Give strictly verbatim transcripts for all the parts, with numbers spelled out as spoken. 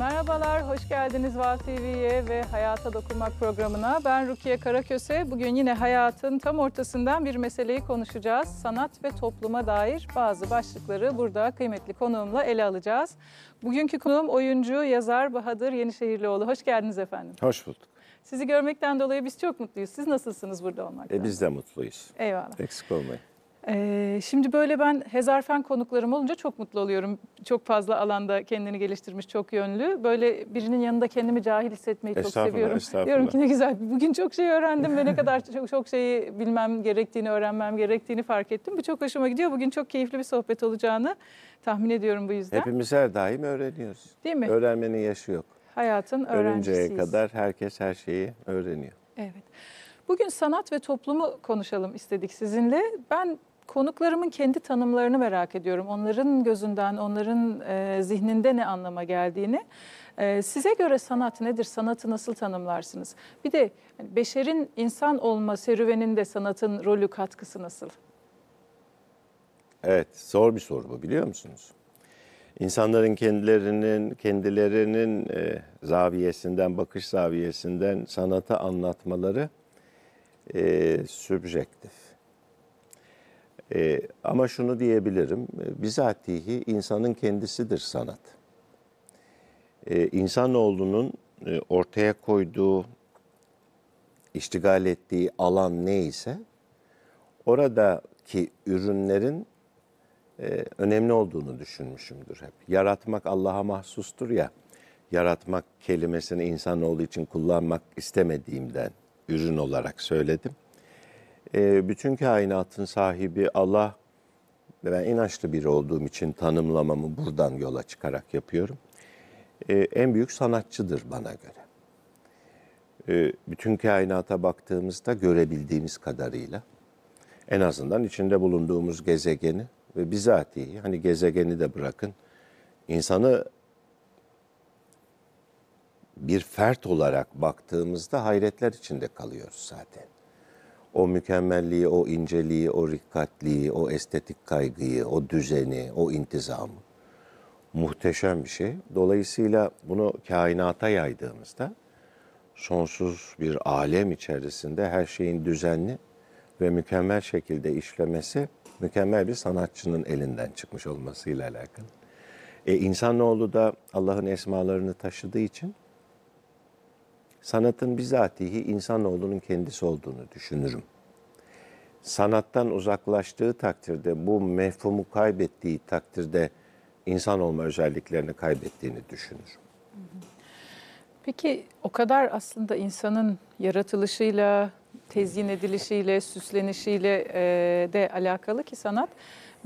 Merhabalar, hoş geldiniz Vav T V'ye ve Hayata Dokunmak programına. Ben Rukiye Karaköse. Bugün yine hayatın tam ortasından bir meseleyi konuşacağız. Sanat ve topluma dair bazı başlıkları burada kıymetli konuğumla ele alacağız. Bugünkü konuğum oyuncu, yazar Bahadır Yenişehirlioğlu. Hoş geldiniz efendim. Hoş bulduk. Sizi görmekten dolayı biz çok mutluyuz. Siz nasılsınız burada olmaktan? E, biz de mutluyuz. Eyvallah. Eksik olmayın. Ee, şimdi böyle ben hezarfen konuklarım olunca çok mutlu oluyorum. Çok fazla alanda kendini geliştirmiş, çok yönlü. Böyle birinin yanında kendimi cahil hissetmeyi çok seviyorum. Diyorum ki ne güzel, bugün çok şey öğrendim ve ne kadar çok, çok şeyi bilmem gerektiğini, öğrenmem gerektiğini fark ettim. Bu çok hoşuma gidiyor. Bugün çok keyifli bir sohbet olacağını tahmin ediyorum bu yüzden. Hepimiz her daim öğreniyoruz. Değil mi? Öğrenmenin yaşı yok. Hayatın öğrencisiyiz. Ölünceye kadar herkes her şeyi öğreniyor. Evet. Bugün sanat ve toplumu konuşalım istedik sizinle. Ben konuklarımın kendi tanımlarını merak ediyorum. Onların gözünden, onların e, zihninde ne anlama geldiğini. E, size göre sanat nedir? Sanatı nasıl tanımlarsınız? Bir de yani beşerin insan olma serüveninde sanatın rolü, katkısı nasıl? Evet, zor bir soru bu, biliyor musunuz? İnsanların kendilerinin, kendilerinin e, zaviyesinden, bakış zaviyesinden sanatı anlatmaları e, sübjektif. Ee, ama şunu diyebilirim, bizatihi insanın kendisidir sanat. Ee, insanoğlunun ortaya koyduğu, iştigal ettiği alan neyse, oradaki ürünlerin e, önemli olduğunu düşünmüşümdür hep. Yaratmak Allah'a mahsustur ya, yaratmak kelimesini insanoğlu için kullanmak istemediğimden ürün olarak söyledim. Bütün kainatın sahibi Allah, ben inançlı biri olduğum için tanımlamamı buradan yola çıkarak yapıyorum. En büyük sanatçıdır bana göre. Bütün kainata baktığımızda görebildiğimiz kadarıyla, en azından içinde bulunduğumuz gezegeni ve bizatihi, hani gezegeni de bırakın, insanı bir fert olarak baktığımızda hayretler içinde kalıyoruz zaten. O mükemmelliği, o inceliği, o rikkatliği, o estetik kaygıyı, o düzeni, o intizamı. Muhteşem bir şey. Dolayısıyla bunu kainata yaydığımızda sonsuz bir alem içerisinde her şeyin düzenli ve mükemmel şekilde işlemesi mükemmel bir sanatçının elinden çıkmış olmasıyla alakalı. E, İnsanoğlu da Allah'ın esmalarını taşıdığı için sanatın bizatihi insanoğlunun kendisi olduğunu düşünürüm. Sanattan uzaklaştığı takdirde, bu mefhumu kaybettiği takdirde insan olma özelliklerini kaybettiğini düşünürüm. Peki o kadar aslında insanın yaratılışıyla, tezyin edilişiyle, süslenişiyle de alakalı ki sanat.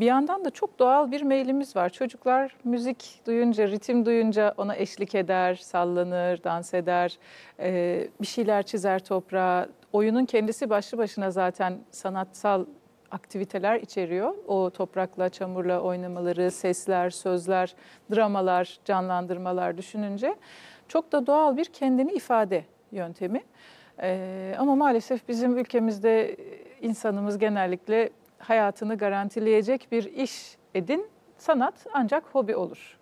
Bir yandan da çok doğal bir meylimiz var. Çocuklar müzik duyunca, ritim duyunca ona eşlik eder, sallanır, dans eder, bir şeyler çizer toprağa. Oyunun kendisi başlı başına zaten sanatsal aktiviteler içeriyor. O toprakla, çamurla oynamaları, sesler, sözler, dramalar, canlandırmalar düşününce çok da doğal bir kendini ifade yöntemi. Ama maalesef bizim ülkemizde insanımız genellikle hayatını garantileyecek bir iş edin, sanat ancak hobi olur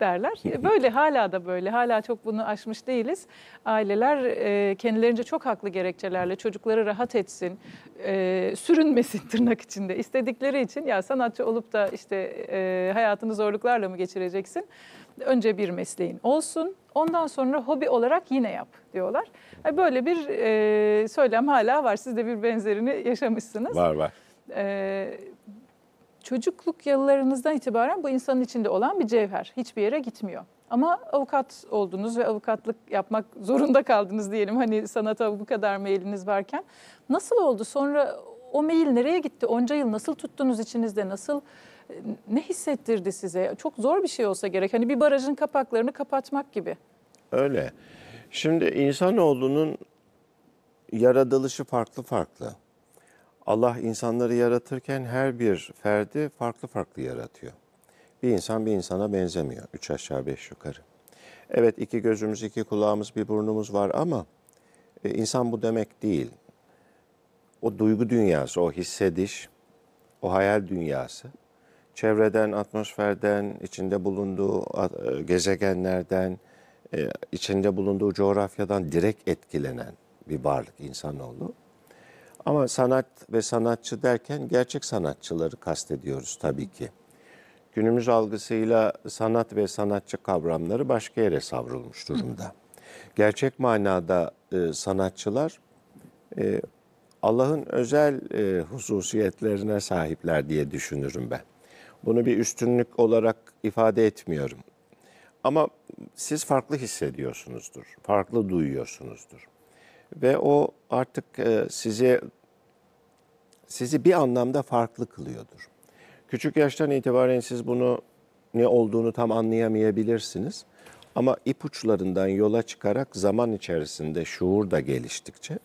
derler. Böyle hala da böyle, hala çok bunu aşmış değiliz. Aileler e, kendilerince çok haklı gerekçelerle çocukları rahat etsin, e, sürünmesin tırnak içinde istedikleri için, ya sanatçı olup da işte e, hayatını zorluklarla mı geçireceksin? Önce bir mesleğin olsun, ondan sonra hobi olarak yine yap diyorlar. Yani böyle bir e, söylem hala var, siz de bir benzerini yaşamışsınız. Var var. Ee, çocukluk yıllarınızdan itibaren bu insanın içinde olan bir cevher. Hiçbir yere gitmiyor. Ama avukat oldunuz ve avukatlık yapmak zorunda kaldınız diyelim. Hani sanata bu kadar meyliniz varken. Nasıl oldu? Sonra o meyil nereye gitti? Onca yıl nasıl tuttunuz içinizde? Nasıl, ne hissettirdi size? Çok zor bir şey olsa gerek. Hani bir barajın kapaklarını kapatmak gibi. Öyle. Şimdi insanoğlunun yaratılışı farklı farklı. Allah insanları yaratırken her bir ferdi farklı farklı yaratıyor. Bir insan bir insana benzemiyor. Üç aşağı beş yukarı. Evet, iki gözümüz, iki kulağımız, bir burnumuz var ama insan bu demek değil. O duygu dünyası, o hissediş, o hayal dünyası, çevreden, atmosferden, içinde bulunduğu gezegenlerden, e, içinde bulunduğu coğrafyadan direkt etkilenen bir varlık insanoğlu. Ama sanat ve sanatçı derken gerçek sanatçıları kastediyoruz tabii ki. Günümüz algısıyla sanat ve sanatçı kavramları başka yere savrulmuş durumda. Hı. Gerçek manada e, sanatçılar e, Allah'ın özel e, hususiyetlerine sahipler diye düşünürüm ben. Bunu bir üstünlük olarak ifade etmiyorum. Ama siz farklı hissediyorsunuzdur, farklı duyuyorsunuzdur. Ve o artık e, sizi, sizi bir anlamda farklı kılıyordur. Küçük yaştan itibaren siz bunu ne olduğunu tam anlayamayabilirsiniz. Ama ipuçlarından yola çıkarak zaman içerisinde şuur da geliştikçe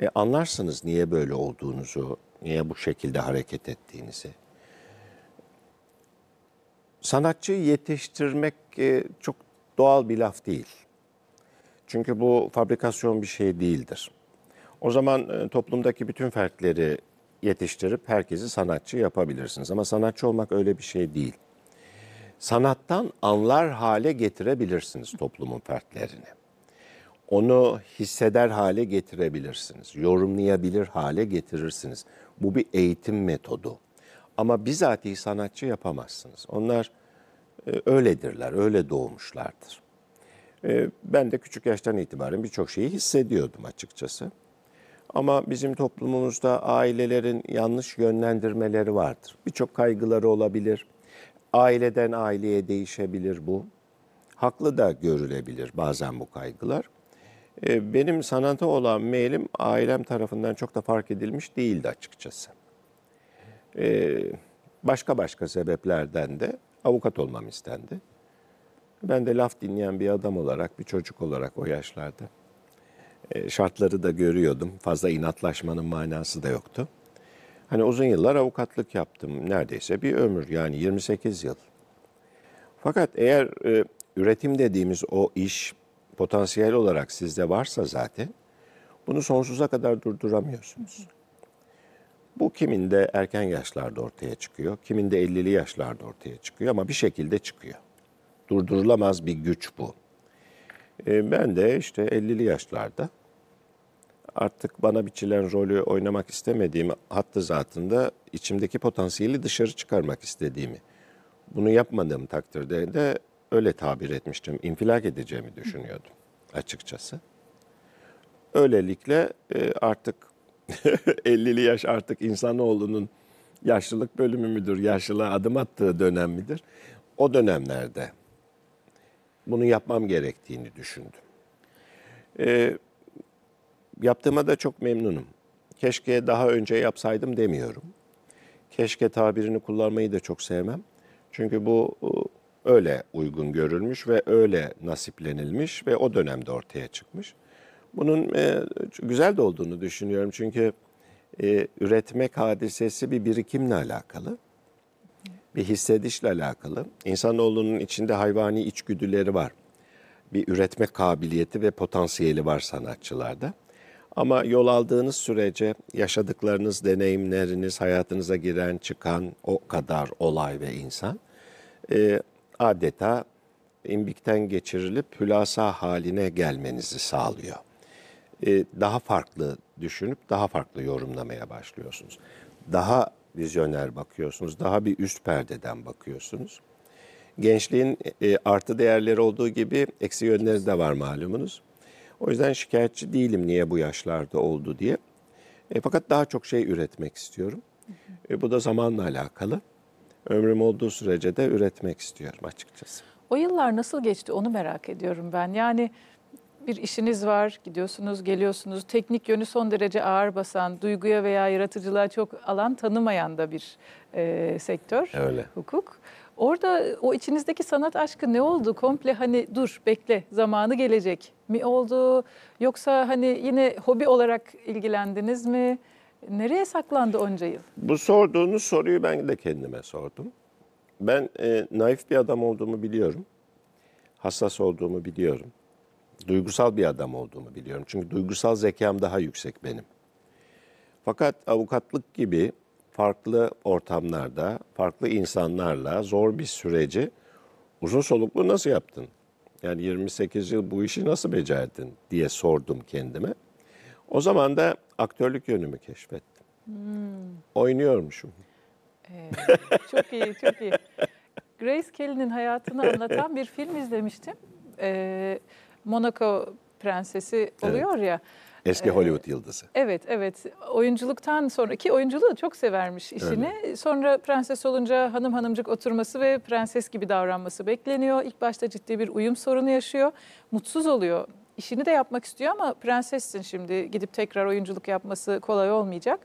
e, anlarsınız niye böyle olduğunuzu, niye bu şekilde hareket ettiğinizi. Sanatçıyı yetiştirmek e, çok doğal bir laf değil. Çünkü bu fabrikasyon bir şey değildir. O zaman e, toplumdaki bütün fertleri yetiştirip herkesi sanatçı yapabilirsiniz. Ama sanatçı olmak öyle bir şey değil. Sanattan anlar hale getirebilirsiniz toplumun fertlerini. Onu hisseder hale getirebilirsiniz. Yorumlayabilir hale getirirsiniz. Bu bir eğitim metodu. Ama bizatihi sanatçı yapamazsınız. Onlar e, öyledirler, öyle doğmuşlardır. E, ben de küçük yaştan itibaren birçok şeyi hissediyordum açıkçası. Ama bizim toplumumuzda ailelerin yanlış yönlendirmeleri vardır. Birçok kaygıları olabilir. Aileden aileye değişebilir bu. Haklı da görülebilir bazen bu kaygılar. E, benim sanata olan meylim ailem tarafından çok da fark edilmiş değildi açıkçası. Ee, başka başka sebeplerden de avukat olmam istendi. Ben de laf dinleyen bir adam olarak, bir çocuk olarak o yaşlarda e, şartları da görüyordum. Fazla inatlaşmanın manası da yoktu. Hani uzun yıllar avukatlık yaptım. Neredeyse bir ömür, yani yirmi sekiz yıl. Fakat eğer e, üretim dediğimiz o iş potansiyel olarak sizde varsa zaten bunu sonsuza kadar durduramıyorsunuz. Bu kimin de erken yaşlarda ortaya çıkıyor, kimin de ellili yaşlarda ortaya çıkıyor ama bir şekilde çıkıyor. Durdurulamaz bir güç bu. E, ben de işte ellili yaşlarda artık bana biçilen rolü oynamak istemediğimi, hattı zatında içimdeki potansiyeli dışarı çıkarmak istediğimi, bunu yapmadığım takdirde de öyle tabir etmiştim, infilak edeceğimi düşünüyordum açıkçası. Öylelikle e, artık... ellili yaş artık insanoğlunun yaşlılık bölümü müdür, yaşlılığa adım attığı dönem midir? O dönemlerde bunu yapmam gerektiğini düşündüm. E, yaptığıma da çok memnunum. Keşke daha önce yapsaydım demiyorum. Keşke tabirini kullanmayı da çok sevmem. Çünkü bu öyle uygun görülmüş ve öyle nasiplenilmiş ve o dönemde ortaya çıkmış. Bunun e, güzel de olduğunu düşünüyorum çünkü e, üretmek hadisesi bir birikimle alakalı, bir hissedişle alakalı. İnsanoğlunun içinde hayvani içgüdüleri var. Bir üretme kabiliyeti ve potansiyeli var sanatçılarda. Ama yol aldığınız sürece yaşadıklarınız, deneyimleriniz, hayatınıza giren çıkan o kadar olay ve insan e, adeta imbikten geçirilip hülasa haline gelmenizi sağlıyor. Daha farklı düşünüp daha farklı yorumlamaya başlıyorsunuz. Daha vizyoner bakıyorsunuz, daha bir üst perdeden bakıyorsunuz. Gençliğin artı değerleri olduğu gibi eksi yönleri de var malumunuz. O yüzden şikayetçi değilim niye bu yaşlarda oldu diye. E, fakat daha çok şey üretmek istiyorum. E, bu da zamanla alakalı. Ömrüm olduğu sürece de üretmek istiyorum açıkçası. O yıllar nasıl geçti onu merak ediyorum ben. Yani... Bir işiniz var, gidiyorsunuz, geliyorsunuz. Teknik yönü son derece ağır basan, duyguya veya yaratıcılığa çok alan tanımayan da bir e, sektör, öyle. Hukuk. Orada o içinizdeki sanat aşkı ne oldu? Komple hani dur, bekle, zamanı gelecek mi oldu? Yoksa hani yine hobi olarak ilgilendiniz mi? Nereye saklandı onca yıl? Bu sorduğunuz soruyu ben de kendime sordum. Ben e, naif bir adam olduğumu biliyorum. Hassas olduğumu biliyorum. Duygusal bir adam olduğumu biliyorum. Çünkü duygusal zekam daha yüksek benim. Fakat avukatlık gibi farklı ortamlarda, farklı insanlarla zor bir süreci uzun soluklu nasıl yaptın? Yani yirmi sekiz yıl bu işi nasıl becerdin diye sordum kendime. O zaman da aktörlük yönümü keşfettim. Hmm. Oynuyormuşum. Ee, çok iyi, çok iyi. Grace Kelly'nin hayatını anlatan bir film izlemiştim. Ee, Monaco prensesi oluyor evet. ya. Eski Hollywood yıldızı. Evet, evet. Oyunculuktan sonra ki oyunculuğu çok severmiş işini. Öyle. Sonra prenses olunca hanım hanımcık oturması ve prenses gibi davranması bekleniyor. İlk başta ciddi bir uyum sorunu yaşıyor. Mutsuz oluyor. İşini de yapmak istiyor ama prensessin şimdi. Gidip tekrar oyunculuk yapması kolay olmayacak.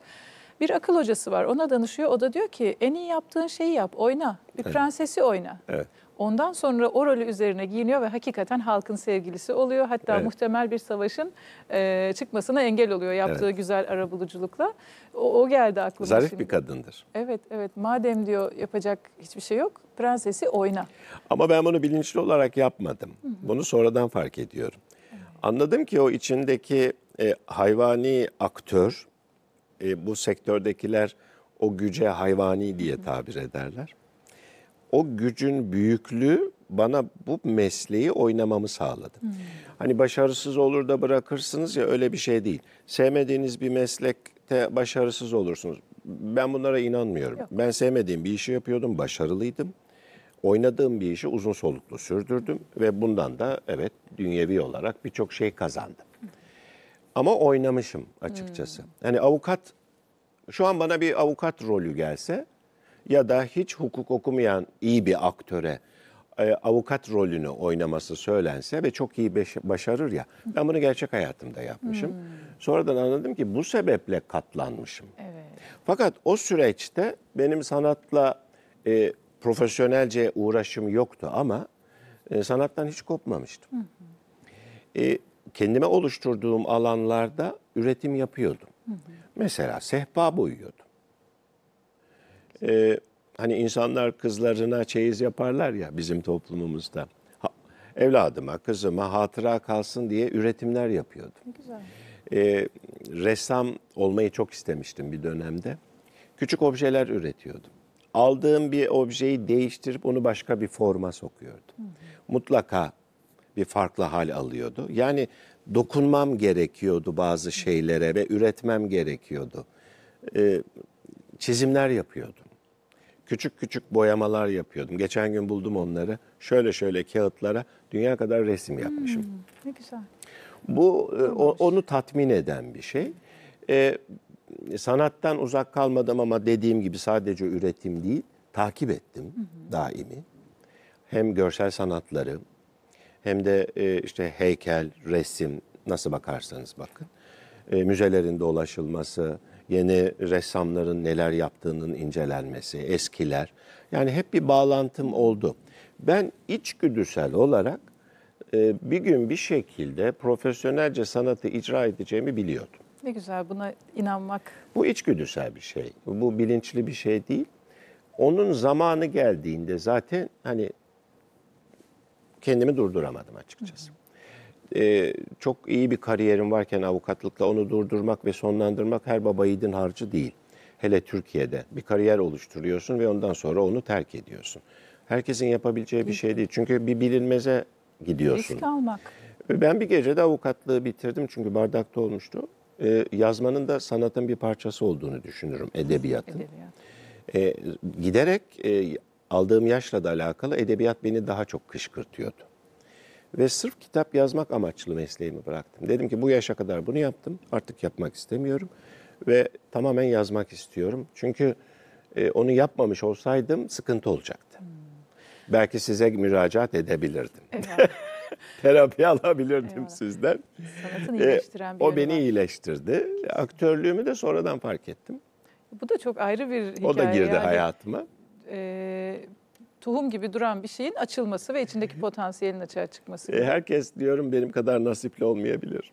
Bir akıl hocası var. Ona danışıyor. O da diyor ki en iyi yaptığın şeyi yap, oyna. Bir evet. prensesi oyna. Evet. Ondan sonra o rolü üzerine giyiniyor ve hakikaten halkın sevgilisi oluyor. Hatta evet. muhtemel bir savaşın e, çıkmasına engel oluyor yaptığı evet. güzel arabuluculukla. O, o geldi aklıma Zarif şimdi. Bir kadındır. Evet, evet. Madem diyor yapacak hiçbir şey yok, prensesi oyna. Ama ben bunu bilinçli olarak yapmadım. Hı-hı. Bunu sonradan fark ediyorum. Evet. Anladım ki o içindeki e, hayvani aktör, e, bu sektördekiler o güce hayvani diye Hı-hı. tabir ederler. O gücün büyüklüğü bana bu mesleği oynamamı sağladı. Hmm. Hani başarısız olur da bırakırsınız ya, öyle bir şey değil. Sevmediğiniz bir meslekte başarısız olursunuz. Ben bunlara inanmıyorum. Yok. Ben sevmediğim bir işi yapıyordum, başarılıydım. Oynadığım bir işi uzun soluklu sürdürdüm ve bundan da evet dünyevi olarak birçok şey kazandım. Hmm. Ama oynamışım açıkçası. Hmm. Yani avukat, şu an bana bir avukat rolü gelse... Ya da hiç hukuk okumayan iyi bir aktöre e, avukat rolünü oynaması söylense ve çok iyi başarır ya. Ben bunu gerçek hayatımda yapmışım. Hmm. Sonradan anladım ki bu sebeple katlanmışım. Evet. Fakat o süreçte benim sanatla e, profesyonelce uğraşım yoktu ama e, sanattan hiç kopmamıştım. Hmm. E, kendime oluşturduğum alanlarda üretim yapıyordum. Hmm. Mesela sehpa boyuyordum. Ee, hani insanlar kızlarına çeyiz yaparlar ya bizim toplumumuzda. Ha, evladıma, kızıma hatıra kalsın diye üretimler yapıyordum. Güzel. Ee, ressam olmayı çok istemiştim bir dönemde. Küçük objeler üretiyordum. Aldığım bir objeyi değiştirip onu başka bir forma sokuyordum. Hı. Mutlaka bir farklı hal alıyordu. Yani dokunmam gerekiyordu bazı şeylere ve üretmem gerekiyordu. Ee, çizimler yapıyordum. Küçük küçük boyamalar yapıyordum. Geçen gün buldum onları. Şöyle şöyle kağıtlara dünya kadar resim yapmışım. Hmm, ne güzel. Bu e, o, onu tatmin eden bir şey. E, sanattan uzak kalmadım ama dediğim gibi sadece üretim değil, takip ettim hmm. daimi. Hem görsel sanatları hem de e, işte heykel, resim, nasıl bakarsanız bakın. E, müzelerin dolaşılması, yeni ressamların neler yaptığının incelenmesi, eskiler. Yani hep bir bağlantım oldu. Ben içgüdüsel olarak bir gün bir şekilde profesyonelce sanatı icra edeceğimi biliyordum. Ne güzel, buna inanmak. Bu içgüdüsel bir şey. Bu bilinçli bir şey değil. Onun zamanı geldiğinde zaten hani kendimi durduramadım açıkçası. Hı hı. Ee, çok iyi bir kariyerim varken avukatlıkla onu durdurmak ve sonlandırmak her baba yiğidin harcı değil. Hele Türkiye'de bir kariyer oluşturuyorsun ve ondan sonra onu terk ediyorsun. Herkesin yapabileceği bir şey değil. Çünkü bir bilinmeze gidiyorsun. Risk almak. Ben bir gecede avukatlığı bitirdim çünkü bardakta olmuştu. Ee, yazmanın da sanatın bir parçası olduğunu düşünürüm, edebiyatın. Edebiyat. Ee, giderek e, aldığım yaşla da alakalı edebiyat beni daha çok kışkırtıyordu. Ve sırf kitap yazmak amaçlı mesleğimi bıraktım. Dedim ki bu yaşa kadar bunu yaptım. Artık yapmak istemiyorum. Ve tamamen yazmak istiyorum. Çünkü e, onu yapmamış olsaydım sıkıntı olacaktı. Hmm. Belki size müracaat edebilirdim. Evet. Terapi alabilirdim evet. sizden. Sanatını iyileştiren bir e, o beni var. iyileştirdi. Kesin. Aktörlüğümü de sonradan fark ettim. Bu da çok ayrı bir hikaye. O da girdi yani. hayatıma. Ee... Tohum gibi duran bir şeyin açılması ve içindeki potansiyelin açığa çıkması. E, herkes diyorum benim kadar nasipli olmayabilir.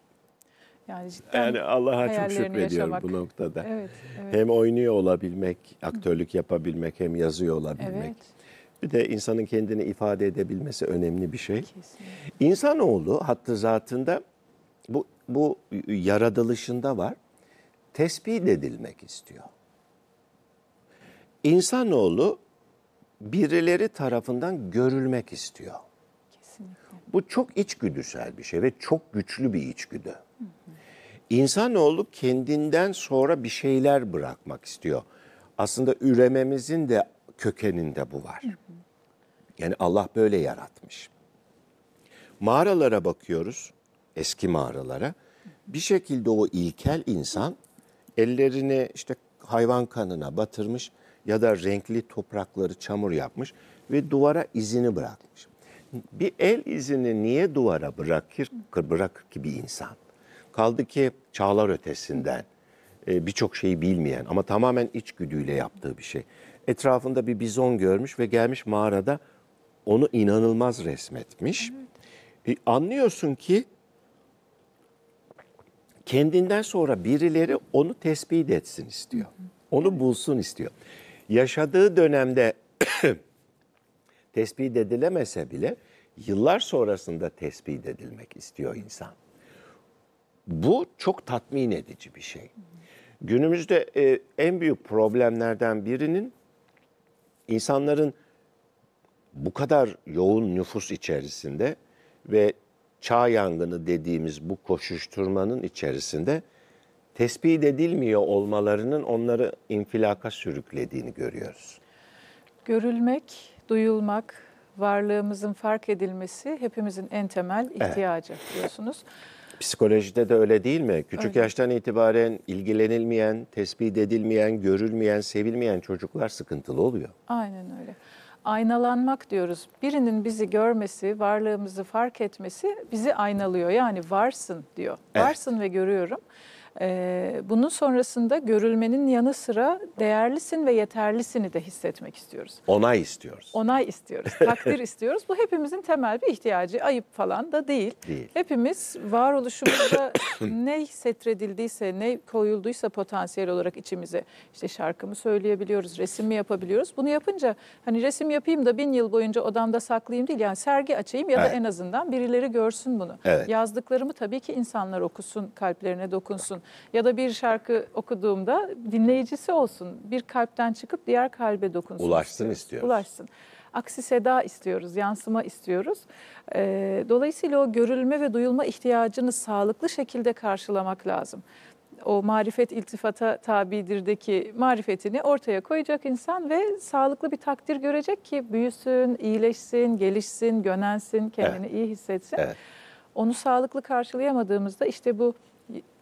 Yani, yani Allah'a çok şükrediyorum bu noktada. Evet, evet. Hem oynuyor olabilmek, aktörlük yapabilmek, hem yazıyor olabilmek. Evet. Bir de insanın kendini ifade edebilmesi önemli bir şey. Kesinlikle. İnsanoğlu hattı zatında bu, bu yaratılışında var. Tespit edilmek istiyor. İnsanoğlu birileri tarafından görülmek istiyor. Kesin. Kesinlikle. Bu çok içgüdüsel bir şey ve çok güçlü bir içgüdü. Hı hı. İnsanoğlu kendinden sonra bir şeyler bırakmak istiyor. Aslında ürememizin de kökeninde bu var. Hı hı. Yani Allah böyle yaratmış. Mağaralara bakıyoruz, eski mağaralara. Bir şekilde o ilkel insan ellerini işte hayvan kanına batırmış ya da renkli toprakları çamur yapmış ve duvara izini bırakmış. Bir el izini niye duvara bırakır, bırakır ki bir insan? Kaldı ki çağlar ötesinden birçok şeyi bilmeyen ama tamamen içgüdüyle yaptığı bir şey. Etrafında bir bizon görmüş ve gelmiş mağarada onu inanılmaz resmetmiş. Evet. E, anlıyorsun ki kendinden sonra birileri onu tespit etsin istiyor. Onu bulsun istiyor. Yaşadığı dönemde tespit edilemese bile yıllar sonrasında tespit edilmek istiyor insan. Bu çok tatmin edici bir şey. Günümüzde e, en büyük problemlerden birinin insanların bu kadar yoğun nüfus içerisinde ve çağ yangını dediğimiz bu koşuşturmanın içerisinde tespit edilmiyor olmalarının onları infilaka sürüklediğini görüyoruz. Görülmek, duyulmak, varlığımızın fark edilmesi hepimizin en temel ihtiyacı, evet, diyorsunuz. Psikolojide de öyle değil mi? Küçük öyle. Yaştan itibaren ilgilenilmeyen, tespit edilmeyen, görülmeyen, sevilmeyen çocuklar sıkıntılı oluyor. Aynen öyle. Aynalanmak diyoruz. Birinin bizi görmesi, varlığımızı fark etmesi bizi aynalıyor. Yani varsın diyor. Evet. Varsın ve görüyorum. Ee, bunun sonrasında görülmenin yanı sıra değerlisin ve yeterlisini de hissetmek istiyoruz. Onay istiyoruz. Onay istiyoruz. Takdir istiyoruz. Bu hepimizin temel bir ihtiyacı. Ayıp falan da değil. değil. Hepimiz varoluşumuzda ne hissettirildiyse, ne koyulduysa potansiyel olarak içimize, işte şarkımı söyleyebiliyoruz, resmi yapabiliyoruz. Bunu yapınca hani resim yapayım da bin yıl boyunca odamda saklayayım değil. Yani sergi açayım ya da, evet, en azından birileri görsün bunu. Evet. Yazdıklarımı tabii ki insanlar okusun, kalplerine dokunsun. Ya da bir şarkı okuduğumda dinleyicisi olsun. Bir kalpten çıkıp diğer kalbe dokunsun. Ulaşsın istiyoruz. Ulaşsın. Aksi seda istiyoruz, yansıma istiyoruz. Ee, dolayısıyla o görülme ve duyulma ihtiyacını sağlıklı şekilde karşılamak lazım. O marifet iltifata tabidirdeki marifetini ortaya koyacak insan ve sağlıklı bir takdir görecek ki büyüsün, iyileşsin, gelişsin, gönensin, kendini, evet, iyi hissetsin. Evet. Onu sağlıklı karşılayamadığımızda işte bu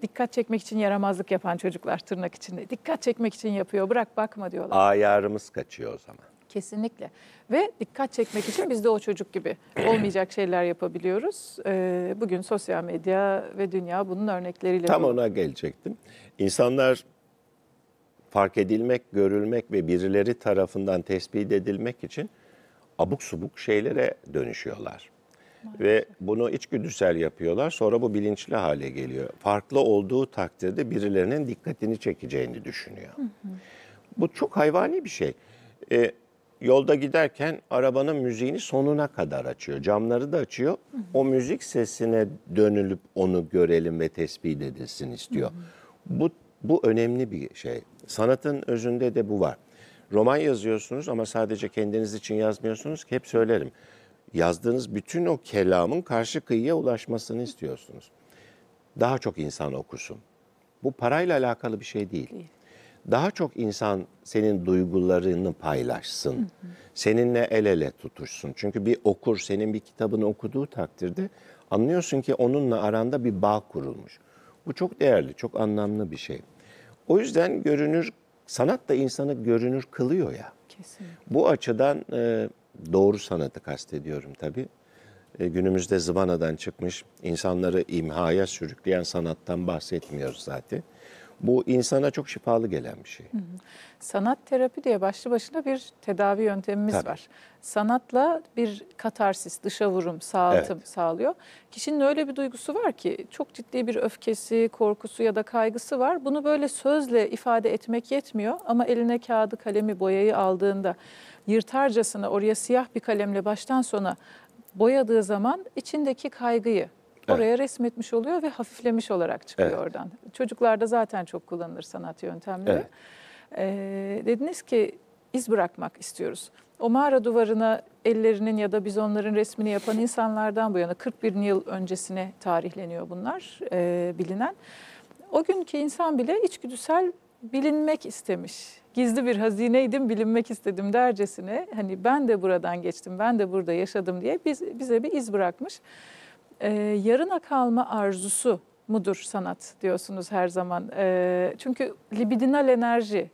dikkat çekmek için yaramazlık yapan çocuklar tırnak içinde. Dikkat çekmek için yapıyor, bırak bakma diyorlar. Ayarımız kaçıyor o zaman. Kesinlikle. Ve dikkat çekmek için biz de o çocuk gibi olmayacak şeyler yapabiliyoruz. Ee, bugün sosyal medya ve dünya bunun örnekleriyle... Tam ona gelecektim. İnsanlar fark edilmek, görülmek ve birileri tarafından tespit edilmek için abuk subuk şeylere dönüşüyorlar. Ve bunu içgüdüsel yapıyorlar. Sonra bu bilinçli hale geliyor. Farklı olduğu takdirde birilerinin dikkatini çekeceğini düşünüyor. Hı hı. Bu çok hayvani bir şey. Ee, yolda giderken arabanın müziğini sonuna kadar açıyor. Camları da açıyor. Hı hı. O müzik sesine dönülüp onu görelim ve tespit edilsin istiyor. Hı hı. Bu, bu önemli bir şey. Sanatın özünde de bu var. Roman yazıyorsunuz ama sadece kendiniz için yazmıyorsunuz ki hep söylerim. Yazdığınız bütün o kelamın karşı kıyıya ulaşmasını istiyorsunuz. Daha çok insan okusun. Bu parayla alakalı bir şey değil. değil. Daha çok insan senin duygularını paylaşsın. Hı hı. Seninle el ele tutuşsun. Çünkü bir okur senin bir kitabını okuduğu takdirde anlıyorsun ki onunla aranda bir bağ kurulmuş. Bu çok değerli, çok anlamlı bir şey. O yüzden görünür, sanat da insanı görünür kılıyor ya. Kesinlikle. Bu açıdan... E, doğru sanatı kastediyorum tabii. E, günümüzde zıvanadan çıkmış, insanları imhaya sürükleyen sanattan bahsetmiyoruz zaten. Bu insana çok şifalı gelen bir şey. Hı hı. Sanat terapi diye başlı başına bir tedavi yöntemimiz, tabii, var. Sanatla bir katarsis, dışa vurum, sağaltım, evet, sağlıyor. Kişinin öyle bir duygusu var ki çok ciddi bir öfkesi, korkusu ya da kaygısı var. Bunu böyle sözle ifade etmek yetmiyor ama eline kağıdı, kalemi, boyayı aldığında yırtarcasına oraya siyah bir kalemle baştan sona boyadığı zaman içindeki kaygıyı, evet, oraya resmetmiş oluyor ve hafiflemiş olarak çıkıyor, evet, oradan. Çocuklarda zaten çok kullanılır sanat yöntemleri. Evet. Ee, dediniz ki iz bırakmak istiyoruz. O mağara duvarına ellerinin ya da biz onların resmini yapan insanlardan bu yana kırk bir yıl öncesine tarihleniyor bunlar, e, bilinen. O günkü insan bile içgüdüsel bilinmek istemiş. Gizli bir hazineydim, bilinmek istedim dercesine, hani ben de buradan geçtim, ben de burada yaşadım diye biz, bize bir iz bırakmış. Ee, yarına kalma arzusu mudur sanat diyorsunuz her zaman. Ee, çünkü libidinal enerji,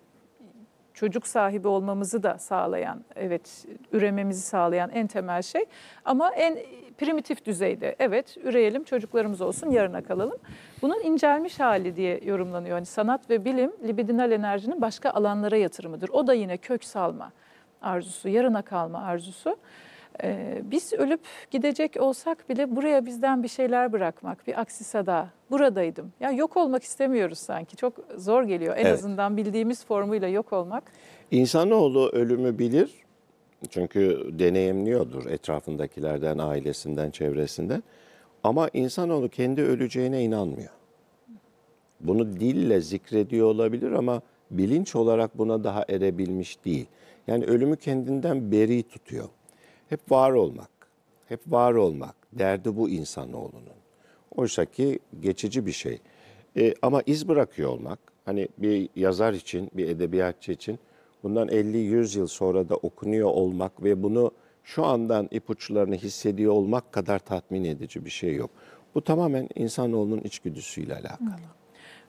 çocuk sahibi olmamızı da sağlayan, evet, ürememizi sağlayan en temel şey. Ama en primitif düzeyde, evet, üreyelim, çocuklarımız olsun, yarına kalalım. Bunun incelmiş hali diye yorumlanıyor. Yani sanat ve bilim libidinal enerjinin başka alanlara yatırımıdır. O da yine kök salma arzusu, yarına kalma arzusu. Ee, biz ölüp gidecek olsak bile buraya bizden bir şeyler bırakmak, bir aksisada buradaydım. Yani yok olmak istemiyoruz sanki, çok zor geliyor en, evet, azından bildiğimiz formuyla yok olmak. İnsanoğlu ölümü bilir çünkü deneyimliyordur etrafındakilerden, ailesinden, çevresinden, ama insanoğlu kendi öleceğine inanmıyor. Bunu dille zikrediyor olabilir ama bilinç olarak buna daha erebilmiş değil. Yani ölümü kendinden beri tutuyor. Hep var olmak, hep var olmak derdi bu insanoğlunun. Oysa ki geçici bir şey. E, ama iz bırakıyor olmak, hani bir yazar için, bir edebiyatçı için bundan elli yüz yıl sonra da okunuyor olmak ve bunu şu andan ipuçlarını hissediyor olmak kadar tatmin edici bir şey yok. Bu tamamen insanoğlunun içgüdüsüyle alakalı. Hmm.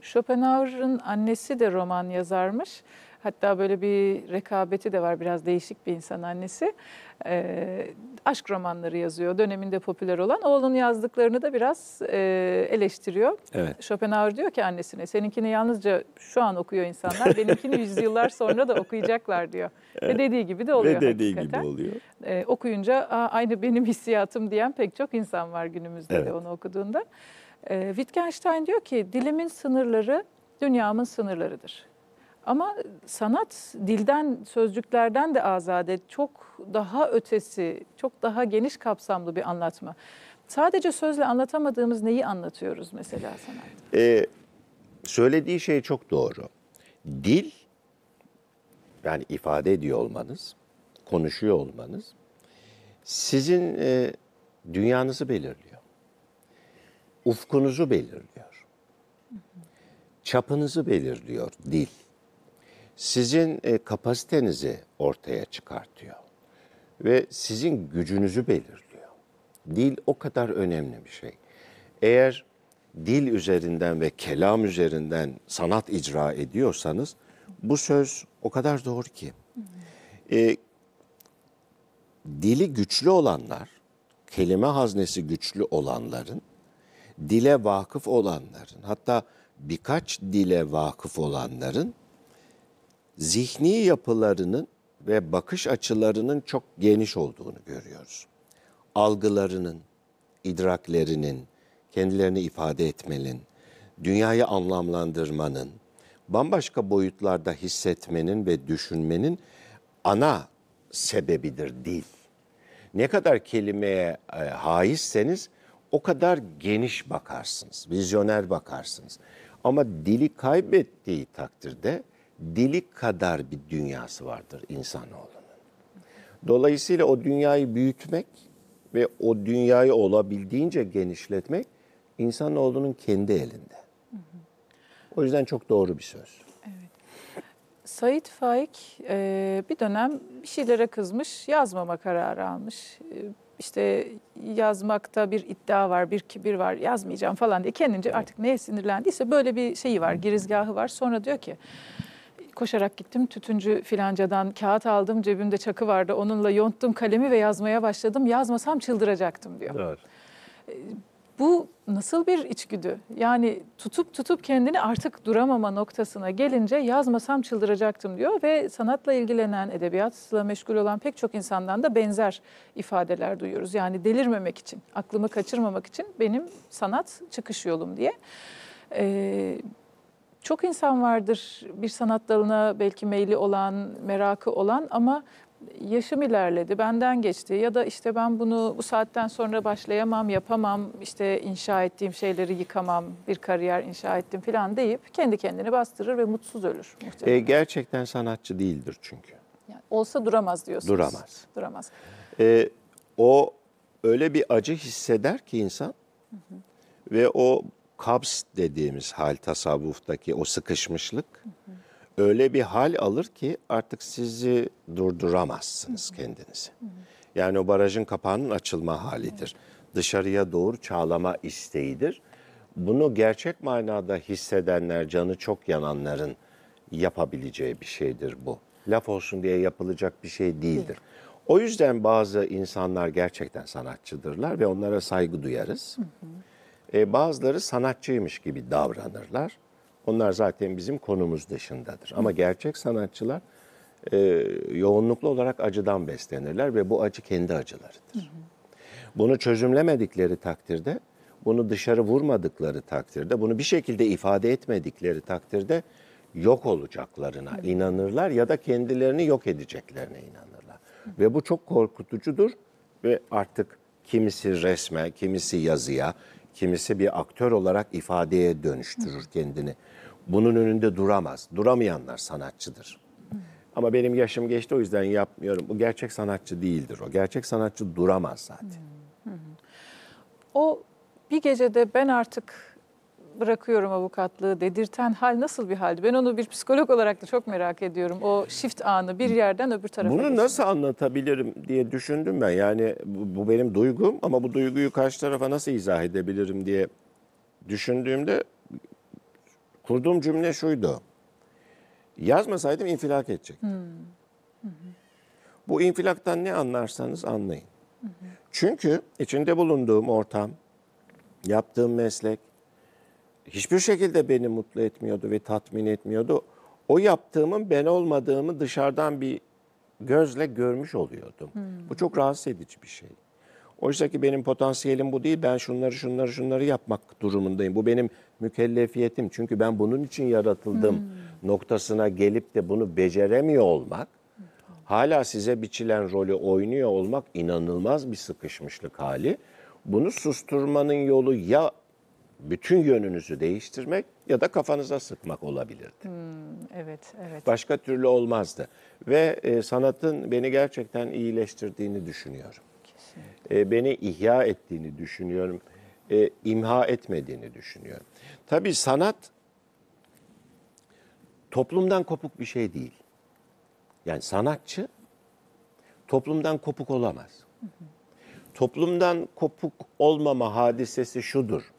Schopenhauer'ın annesi de roman yazarmış. Hatta böyle bir rekabeti de var, biraz değişik bir insan annesi. E, aşk romanları yazıyor, döneminde popüler olan. Oğlunun yazdıklarını da biraz e, eleştiriyor. Evet. Schopenhauer diyor ki annesine, seninkini yalnızca şu an okuyor insanlar, benimkini yüzyıllar sonra da okuyacaklar diyor. Evet. Ve dediği gibi de oluyor. Ve dediği hakikaten gibi oluyor. E, okuyunca aynı benim hissiyatım diyen pek çok insan var günümüzde, evet, de onu okuduğunda. E, Wittgenstein diyor ki dilimin sınırları dünyamın sınırlarıdır. Ama sanat dilden, sözcüklerden de azade, çok daha ötesi, çok daha geniş kapsamlı bir anlatma. Sadece sözle anlatamadığımız neyi anlatıyoruz mesela sanatta? Ee, söylediği şey çok doğru. Dil, yani ifade ediyor olmanız, konuşuyor olmanız sizin e, dünyanızı belirliyor. Ufkunuzu belirliyor. Hı hı. Çapınızı belirliyor dil. Sizin e, kapasitenizi ortaya çıkartıyor ve sizin gücünüzü belirliyor. Dil o kadar önemli bir şey. Eğer dil üzerinden ve kelam üzerinden sanat icra ediyorsanız bu söz o kadar doğru ki. E, dili güçlü olanlar, kelime haznesi güçlü olanların, dile vakıf olanların, hatta birkaç dile vakıf olanların zihni yapılarının ve bakış açılarının çok geniş olduğunu görüyoruz. Algılarının, idraklerinin, kendilerini ifade etmenin, dünyayı anlamlandırmanın, bambaşka boyutlarda hissetmenin ve düşünmenin ana sebebidir dil. Ne kadar kelimeye haizseniz o kadar geniş bakarsınız, vizyoner bakarsınız. Ama dili kaybettiği takdirde dili kadar bir dünyası vardır insanoğlunun. Dolayısıyla o dünyayı büyütmek ve o dünyayı olabildiğince genişletmek insanoğlunun kendi elinde. Hı hı. O yüzden çok doğru bir söz. Evet. Said Faik e, bir dönem bir şeylere kızmış, yazmama kararı almış. E, işte yazmakta bir iddia var, bir kibir var, yazmayacağım falan diye kendince artık neye sinirlendiyse böyle bir şeyi var, girizgahı var. Sonra diyor ki, koşarak gittim tütüncü filancadan kağıt aldım, cebimde çakı vardı, onunla yonttum kalemi ve yazmaya başladım, yazmasam çıldıracaktım diyor. Evet. Bu nasıl bir içgüdü? Yani tutup tutup kendini artık duramama noktasına gelince yazmasam çıldıracaktım diyor ve sanatla ilgilenen, edebiyatla meşgul olan pek çok insandan da benzer ifadeler duyuyoruz. Yani delirmemek için, aklımı kaçırmamak için benim sanat çıkış yolum diye. Ee, Çok insan vardır bir sanat dalına belki meyli olan, merakı olan ama yaşım ilerledi, benden geçti ya da işte ben bunu bu saatten sonra başlayamam, yapamam, işte inşa ettiğim şeyleri yıkamam, bir kariyer inşa ettim falan deyip kendi kendini bastırır ve mutsuz ölür. E, gerçekten sanatçı değildir çünkü. Yani. olsa duramaz diyorsunuz. Duramaz. Duramaz. Ee, o öyle bir acı hisseder ki insan, hı hı, ve o kabz dediğimiz hal, tasavvuftaki o sıkışmışlık, hı hı, öyle bir hal alır ki artık sizi durduramazsınız, hı hı, kendinizi. Hı hı. Yani o barajın kapağının açılma halidir. Hı. Dışarıya doğru çağlama isteğidir. Bunu gerçek manada hissedenler, canı çok yananların yapabileceği bir şeydir bu. Laf olsun diye yapılacak bir şey değildir. Hı. O yüzden bazı insanlar gerçekten sanatçıdırlar ve onlara saygı duyarız. Hı hı. E, bazıları sanatçıymış gibi davranırlar. Onlar zaten bizim konumuz dışındadır. Ama gerçek sanatçılar e, yoğunluklu olarak acıdan beslenirler ve bu acı kendi acılarıdır. Hı hı. Bunu çözümlemedikleri takdirde, bunu dışarı vurmadıkları takdirde, bunu bir şekilde ifade etmedikleri takdirde yok olacaklarına, hı hı, inanırlar ya da kendilerini yok edeceklerine inanırlar. Hı hı. Ve bu çok korkutucudur ve artık kimisi resme, kimisi yazıya, kimisi bir aktör olarak ifadeye dönüştürür kendini. Bunun önünde duramaz. Duramayanlar sanatçıdır. Hı. Ama benim yaşım geçti, o yüzden yapmıyorum. Bu gerçek sanatçı değildir o. Gerçek sanatçı duramaz zaten. Hı. Hı. O bir gecede ben artık bırakıyorum avukatlığı dedirten hal nasıl bir haldi? Ben onu bir psikolog olarak da çok merak ediyorum. O shift anı, bir yerden öbür tarafa. Bunu geçiyor. Nasıl anlatabilirim diye düşündüm ben. Yani bu benim duygum ama bu duyguyu karşı tarafa nasıl izah edebilirim diye düşündüğümde kurduğum cümle şuydu. Yazmasaydım infilak edecektim. Hmm. Hı hı. Bu infilaktan ne anlarsanız anlayın. Hı hı. Çünkü içinde bulunduğum ortam, yaptığım meslek hiçbir şekilde beni mutlu etmiyordu ve tatmin etmiyordu. O yaptığımın ben olmadığımı dışarıdan bir gözle görmüş oluyordum. Hmm. Bu çok rahatsız edici bir şey. Oysa ki benim potansiyelim bu değil. Ben şunları şunları şunları yapmak durumundayım. Bu benim mükellefiyetim. Çünkü ben bunun için yaratıldım, hmm, noktasına gelip de bunu beceremiyor olmak, hala size biçilen rolü oynuyor olmak inanılmaz bir sıkışmışlık hali. Bunu susturmanın yolu ya bütün yönünüzü değiştirmek ya da kafanıza sıkmak olabilirdi. Hmm, evet, evet. Başka türlü olmazdı. Ve e, sanatın beni gerçekten iyileştirdiğini düşünüyorum. E, beni ihya ettiğini düşünüyorum. E, imha etmediğini düşünüyorum. Tabii sanat toplumdan kopuk bir şey değil. Yani sanatçı toplumdan kopuk olamaz. Hı hı. Toplumdan kopuk olmama hadisesi şudur.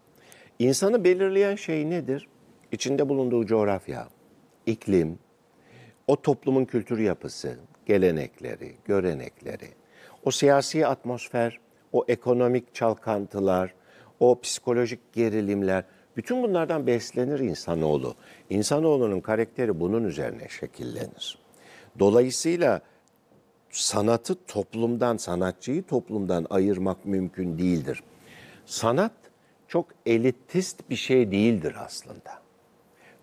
İnsanı belirleyen şey nedir? İçinde bulunduğu coğrafya, iklim, o toplumun kültür yapısı, gelenekleri, görenekleri, o siyasi atmosfer, o ekonomik çalkantılar, o psikolojik gerilimler, bütün bunlardan beslenir insanoğlu. İnsanoğlunun karakteri bunun üzerine şekillenir. Dolayısıyla sanatı toplumdan, sanatçıyı toplumdan ayırmak mümkün değildir. Sanat çok elitist bir şey değildir aslında.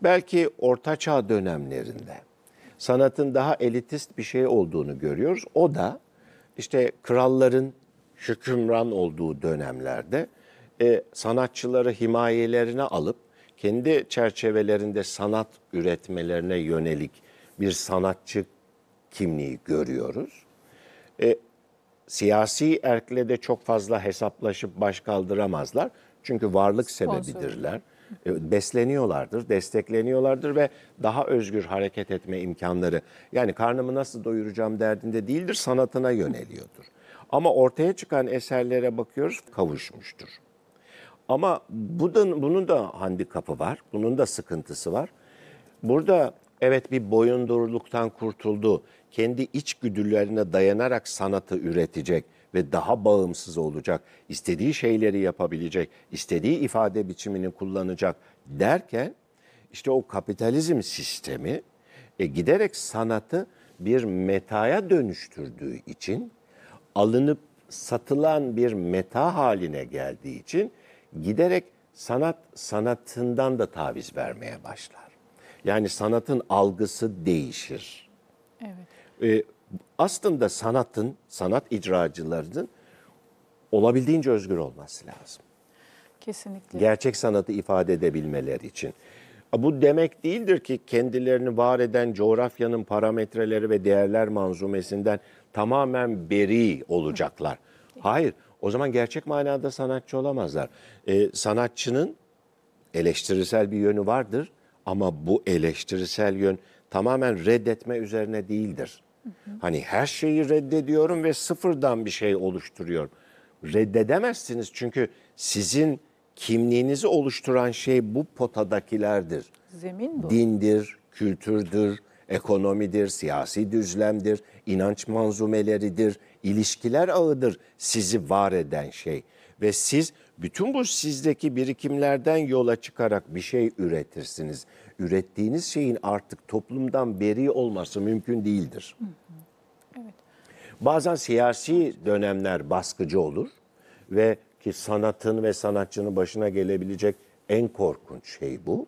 Belki ortaçağ dönemlerinde sanatın daha elitist bir şey olduğunu görüyoruz. O da işte kralların hükümran olduğu dönemlerde e, sanatçıları himayelerine alıp kendi çerçevelerinde sanat üretmelerine yönelik bir sanatçı kimliği görüyoruz. E, siyasi erkle de çok fazla hesaplaşıp baş kaldıramazlar. Çünkü varlık sebebidirler, besleniyorlardır, destekleniyorlardır ve daha özgür hareket etme imkanları. Yani karnımı nasıl doyuracağım derdinde değildir, sanatına yöneliyordur. Ama ortaya çıkan eserlere bakıyoruz, kavuşmuştur. Ama bu da, bunun da handikapı var, bunun da sıkıntısı var. Burada evet bir boyunduruluktan kurtuldu, kendi içgüdülerine dayanarak sanatı üretecek ve daha bağımsız olacak, istediği şeyleri yapabilecek, istediği ifade biçimini kullanacak derken işte o kapitalizm sistemi e, giderek sanatı bir metaya dönüştürdüğü için, alınıp satılan bir meta haline geldiği için giderek sanat sanatından da taviz vermeye başlar. Yani sanatın algısı değişir. Evet. E, Aslında sanatın, sanat icracılarının olabildiğince özgür olması lazım. Kesinlikle. Gerçek sanatı ifade edebilmeleri için. Bu demek değildir ki kendilerini var eden coğrafyanın parametreleri ve değerler manzumesinden tamamen beri olacaklar. Hayır, o zaman gerçek manada sanatçı olamazlar. Ee, sanatçının eleştirisel bir yönü vardır ama bu eleştirisel yön tamamen reddetme üzerine değildir. Hı hı. Hani her şeyi reddediyorum ve sıfırdan bir şey oluşturuyorum. Reddedemezsiniz çünkü sizin kimliğinizi oluşturan şey bu potadakilerdir. Zemin bu. Dindir, kültürdür, ekonomidir, siyasi düzlemdir, inanç manzumeleridir, ilişkiler ağıdır sizi var eden şey. Ve siz bütün bu sizdeki birikimlerden yola çıkarak bir şey üretirsiniz. Ürettiğiniz şeyin artık toplumdan beri olması mümkün değildir. Evet. Bazen siyasi dönemler baskıcı olur ve ki sanatın ve sanatçının başına gelebilecek en korkunç şey bu.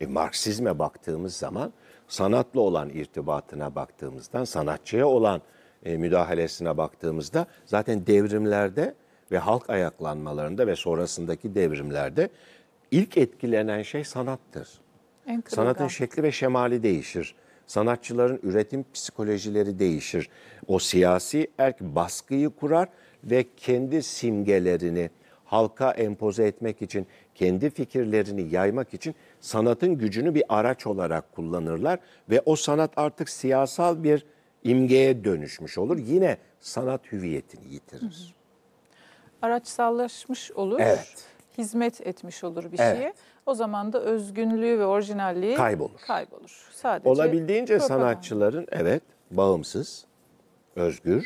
E, Marksizme baktığımız zaman sanatla olan irtibatına baktığımızdan, sanatçıya olan e, müdahalesine baktığımızda zaten devrimlerde ve halk ayaklanmalarında ve sonrasındaki devrimlerde ilk etkilenen şey sanattır. Sanatın şekli ve şemali değişir. Sanatçıların üretim psikolojileri değişir. O siyasi erk baskıyı kurar ve kendi simgelerini halka empoze etmek için, kendi fikirlerini yaymak için sanatın gücünü bir araç olarak kullanırlar. Ve o sanat artık siyasal bir imgeye dönüşmüş olur. Yine sanat hüviyetini yitirir. Araçsallaşmış olur, evet. Hizmet etmiş olur bir evet. şeye. O zaman da özgünlüğü ve orijinalliği kaybolur. kaybolur. Sadece olabildiğince sanatçıların evet bağımsız, özgür,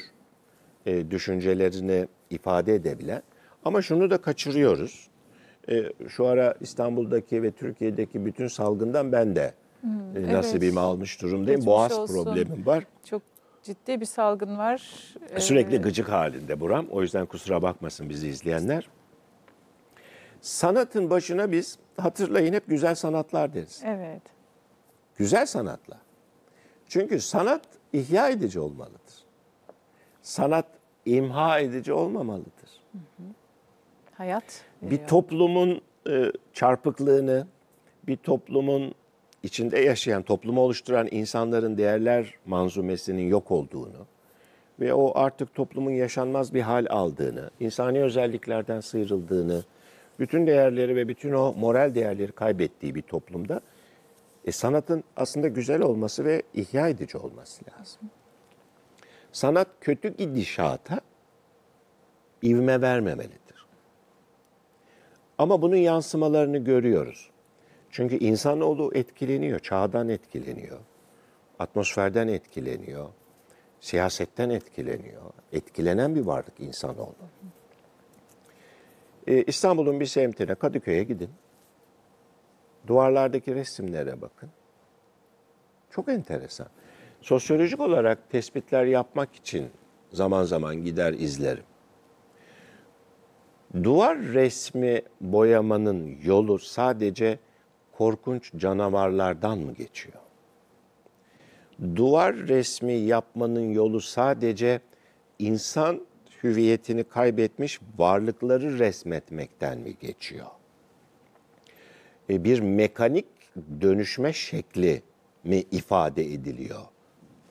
e, düşüncelerini ifade edebilen ama şunu da kaçırıyoruz. E, şu ara İstanbul'daki ve Türkiye'deki bütün salgından ben de hmm, e, nasibimi evet. almış durumdayım. Geçmiş Boğaz olsun. Problemim var. Çok ciddi bir salgın var. Sürekli ee... gıcık halinde buram. O yüzden kusura bakmasın bizi izleyenler. Sanatın başına biz hatırlayın hep güzel sanatlar deriz. Evet. Güzel sanatlar. Çünkü sanat ihya edici olmalıdır. Sanat imha edici olmamalıdır. Hı hı. Hayat veriyor. Bir toplumun e, çarpıklığını, bir toplumun içinde yaşayan, toplumu oluşturan insanların değerler manzumesinin yok olduğunu ve o artık toplumun yaşanmaz bir hal aldığını, insani özelliklerden sıyrıldığını, bütün değerleri ve bütün o moral değerleri kaybettiği bir toplumda e, sanatın aslında güzel olması ve ihya edici olması lazım. Sanat kötü gidişata ivme vermemelidir. Ama bunun yansımalarını görüyoruz. Çünkü insanoğlu etkileniyor, çağdan etkileniyor, atmosferden etkileniyor, siyasetten etkileniyor. Etkilenen bir varlık insanoğlu. Ee, İstanbul'un bir semtine, Kadıköy'e gidin, duvarlardaki resimlere bakın. Çok enteresan. Sosyolojik olarak tespitler yapmak için zaman zaman gider izlerim. Duvar resmi boyamanın yolu sadece korkunç canavarlardan mı geçiyor? Duvar resmi yapmanın yolu sadece insan hüviyetini kaybetmiş varlıkları resmetmekten mi geçiyor? Bir mekanik dönüşme şekli mi ifade ediliyor?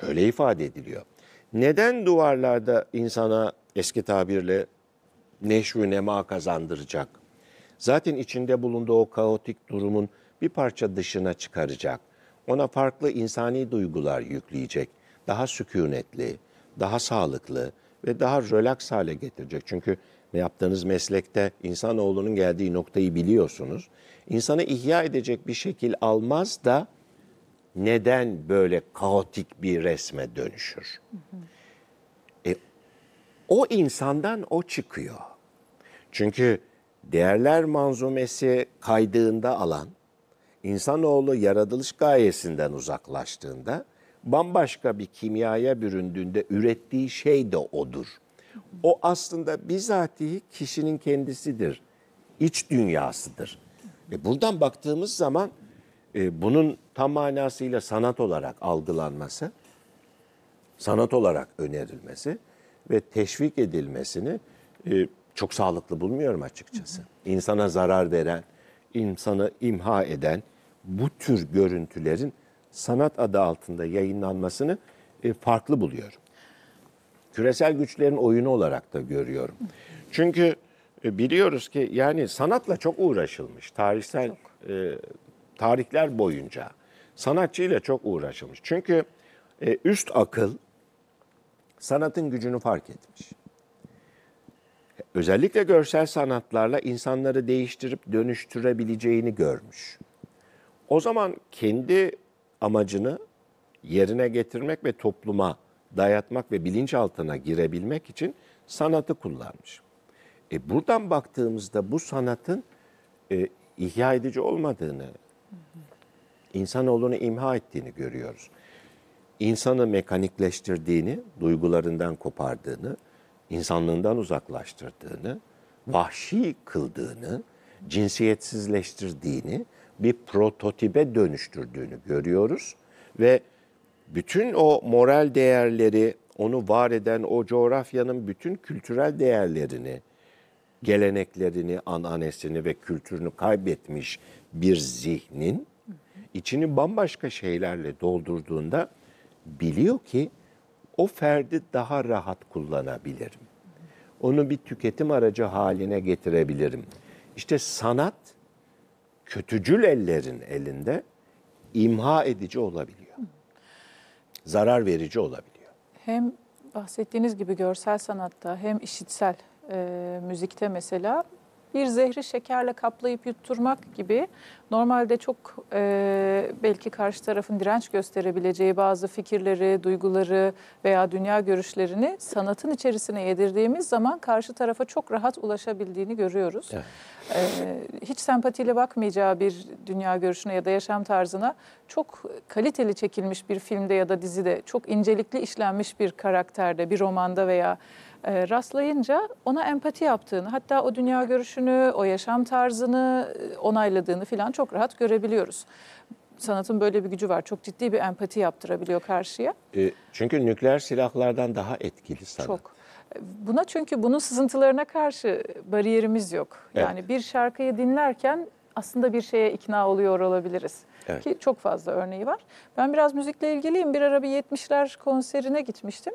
Öyle ifade ediliyor. Neden duvarlarda insana eski tabirle neşvi nema kazandıracak? Zaten içinde bulunduğu o kaotik durumun bir parça dışına çıkaracak. Ona farklı insani duygular yükleyecek. Daha sükunetli, daha sağlıklı ve daha relax hale getirecek. Çünkü yaptığınız meslekte insanoğlunun geldiği noktayı biliyorsunuz. İnsanı ihya edecek bir şekil almaz da neden böyle kaotik bir resme dönüşür? Hı hı. E, o insandan o çıkıyor. Çünkü değerler manzumesi kaydığında alan, İnsanoğlu yaratılış gayesinden uzaklaştığında, bambaşka bir kimyaya büründüğünde ürettiği şey de odur. O aslında bizatihi kişinin kendisidir, iç dünyasıdır. E buradan baktığımız zaman e, bunun tam manasıyla sanat olarak algılanması, sanat olarak önerilmesi ve teşvik edilmesini e, çok sağlıklı bulmuyorum açıkçası. İnsana zarar veren, insanı imha eden, bu tür görüntülerin sanat adı altında yayınlanmasını e, farklı buluyorum. Küresel güçlerin oyunu olarak da görüyorum. Çünkü e, biliyoruz ki yani sanatla çok uğraşılmış. Tarihsel e, tarihler boyunca sanatçıyla çok uğraşılmış. Çünkü e, üst akıl sanatın gücünü fark etmiş. Özellikle görsel sanatlarla insanları değiştirip dönüştürebileceğini görmüş. O zaman kendi amacını yerine getirmek ve topluma dayatmak ve bilinçaltına girebilmek için sanatı kullanmış. E buradan baktığımızda bu sanatın e, ihya edici olmadığını, insanoğlunu imha ettiğini görüyoruz. İnsanı mekanikleştirdiğini, duygularından kopardığını, insanlığından uzaklaştırdığını, vahşi kıldığını, cinsiyetsizleştirdiğini, bir prototipe dönüştürdüğünü görüyoruz. Ve bütün o moral değerleri, onu var eden o coğrafyanın bütün kültürel değerlerini, geleneklerini, ananesini ve kültürünü kaybetmiş bir zihnin içini bambaşka şeylerle doldurduğunda biliyor ki o ferdi daha rahat kullanabilirim. Onu bir tüketim aracı haline getirebilirim. İşte sanat kötücül ellerin elinde imha edici olabiliyor. Zarar verici olabiliyor. Hem bahsettiğiniz gibi görsel sanatta hem işitsel e, müzikte mesela bir zehri şekerle kaplayıp yutturmak gibi normalde çok e, belki karşı tarafın direnç gösterebileceği bazı fikirleri, duyguları veya dünya görüşlerini sanatın içerisine yedirdiğimiz zaman karşı tarafa çok rahat ulaşabildiğini görüyoruz. Evet. E, hiç sempatiyle bakmayacağı bir dünya görüşüne ya da yaşam tarzına çok kaliteli çekilmiş bir filmde ya da dizide, çok incelikli işlenmiş bir karakterde, bir romanda veya rastlayınca ona empati yaptığını, hatta o dünya görüşünü, o yaşam tarzını onayladığını falan çok rahat görebiliyoruz. Sanatın böyle bir gücü var. Çok ciddi bir empati yaptırabiliyor karşıya. Çünkü nükleer silahlardan daha etkili sanat. Çok. Buna çünkü bunun sızıntılarına karşı bariyerimiz yok. Yani evet. Bir şarkıyı dinlerken aslında bir şeye ikna oluyor olabiliriz. Evet. Ki çok fazla örneği var. Ben biraz müzikle ilgiliyim. Bir ara bir yetmişler konserine gitmiştim.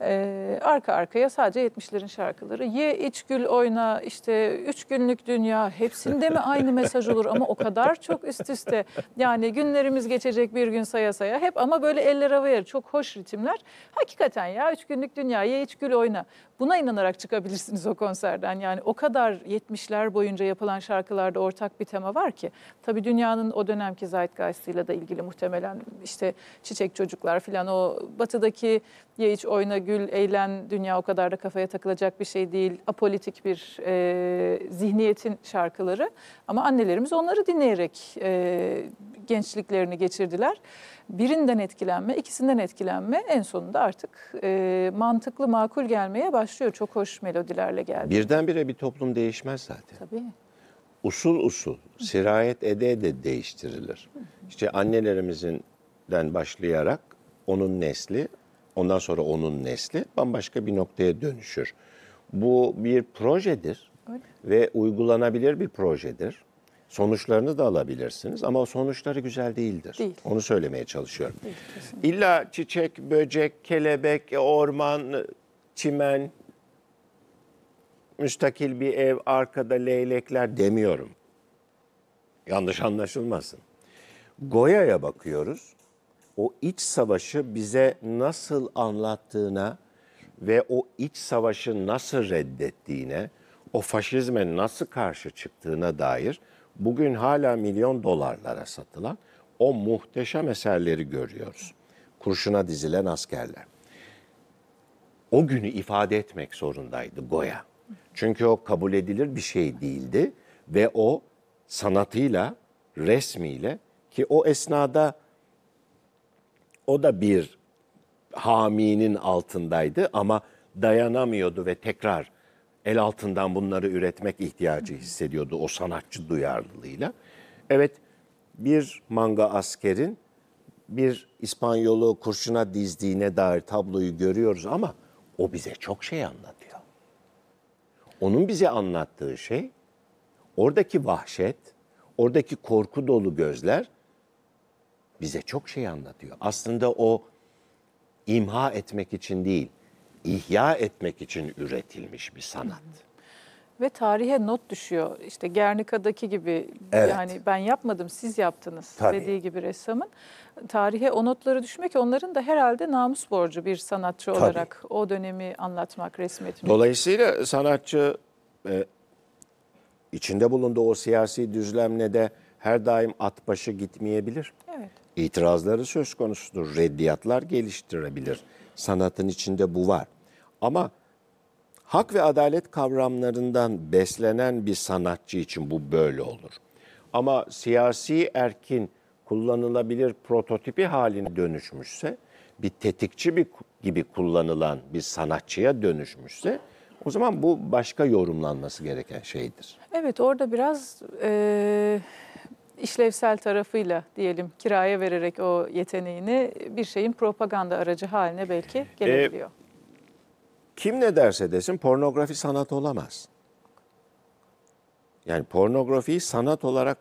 Ee, arka arkaya sadece yetmişlerin şarkıları. Ye, iç, gül, oyna, işte üç günlük dünya, hepsinde mi aynı mesaj olur? Ama o kadar çok üst üste. Yani günlerimiz geçecek bir gün saya saya hep, ama böyle eller havaya, çok hoş ritimler. Hakikaten ya, üç günlük dünya, ye, iç, gül, oyna. Buna inanarak çıkabilirsiniz o konserden. Yani o kadar yetmişler boyunca yapılan şarkılarda ortak bir tema var ki. Tabii dünyanın o dönemki zeitgeist'iyle de ilgili muhtemelen, işte çiçek çocuklar falan, o batıdaki ye, iç, oyna, gül, eğlen, dünya o kadar da kafaya takılacak bir şey değil. Apolitik bir e, zihniyetin şarkıları. Ama annelerimiz onları dinleyerek e, gençliklerini geçirdiler. Birinden etkilenme, ikisinden etkilenme en sonunda artık e, mantıklı, makul gelmeye başlıyor. Çok hoş melodilerle geldi. Birdenbire bir toplum değişmez zaten. Tabii. Usul usul, sirayet ede ede değiştirilir. İşte annelerimizden başlayarak onun nesli, ondan sonra onun nesli bambaşka bir noktaya dönüşür. Bu bir projedir. Öyle. Ve uygulanabilir bir projedir. Sonuçlarını da alabilirsiniz ama sonuçları güzel değildir. Değil. Onu söylemeye çalışıyorum. Değil, İlla çiçek, böcek, kelebek, orman, çimen, müstakil bir ev, arkada leylekler demiyorum. Yanlış anlaşılmasın. Goya'ya bakıyoruz. O iç savaşı bize nasıl anlattığına ve o iç savaşı nasıl reddettiğine, o faşizme nasıl karşı çıktığına dair bugün hala milyon dolarlara satılan o muhteşem eserleri görüyoruz. Kurşuna dizilen askerler. O günü ifade etmek zorundaydı Goya. Çünkü o kabul edilir bir şey değildi ve o sanatıyla, resmiyle, ki o esnada o da bir haminin altındaydı ama dayanamıyordu ve tekrar el altından bunları üretmek ihtiyacı hissediyordu o sanatçı duyarlılığıyla. Evet, bir manga askerin bir İspanyolu kurşuna dizdiğine dair tabloyu görüyoruz ama o bize çok şey anlatıyor. Onun bize anlattığı şey, oradaki vahşet, oradaki korku dolu gözler bize çok şey anlatıyor. Aslında o imha etmek için değil, ihya etmek için üretilmiş bir sanat. Ve tarihe not düşüyor. İşte Gernika'daki gibi, evet, yani ben yapmadım siz yaptınız, tabii, dediği gibi ressamın. Tarihe o notları düşmek onların da herhalde namus borcu bir sanatçı, tabii, olarak o dönemi anlatmak, resmetmek. Dolayısıyla sanatçı e, içinde bulunduğu o siyasi düzlemde her daim at başı gitmeyebilir. Evet. İtirazları söz konusudur, reddiyatlar geliştirebilir. Sanatın içinde bu var. Ama hak ve adalet kavramlarından beslenen bir sanatçı için bu böyle olur. Ama siyasi erkin kullanılabilir prototipi haline dönüşmüşse, bir tetikçi bir, gibi kullanılan bir sanatçıya dönüşmüşse, o zaman bu başka yorumlanması gereken şeydir. Evet, orada biraz e, işlevsel tarafıyla diyelim kiraya vererek o yeteneğini bir şeyin propaganda aracı haline belki gelebiliyor. E, Kim ne derse desin pornografi sanat olamaz. Yani pornografiyi sanat olarak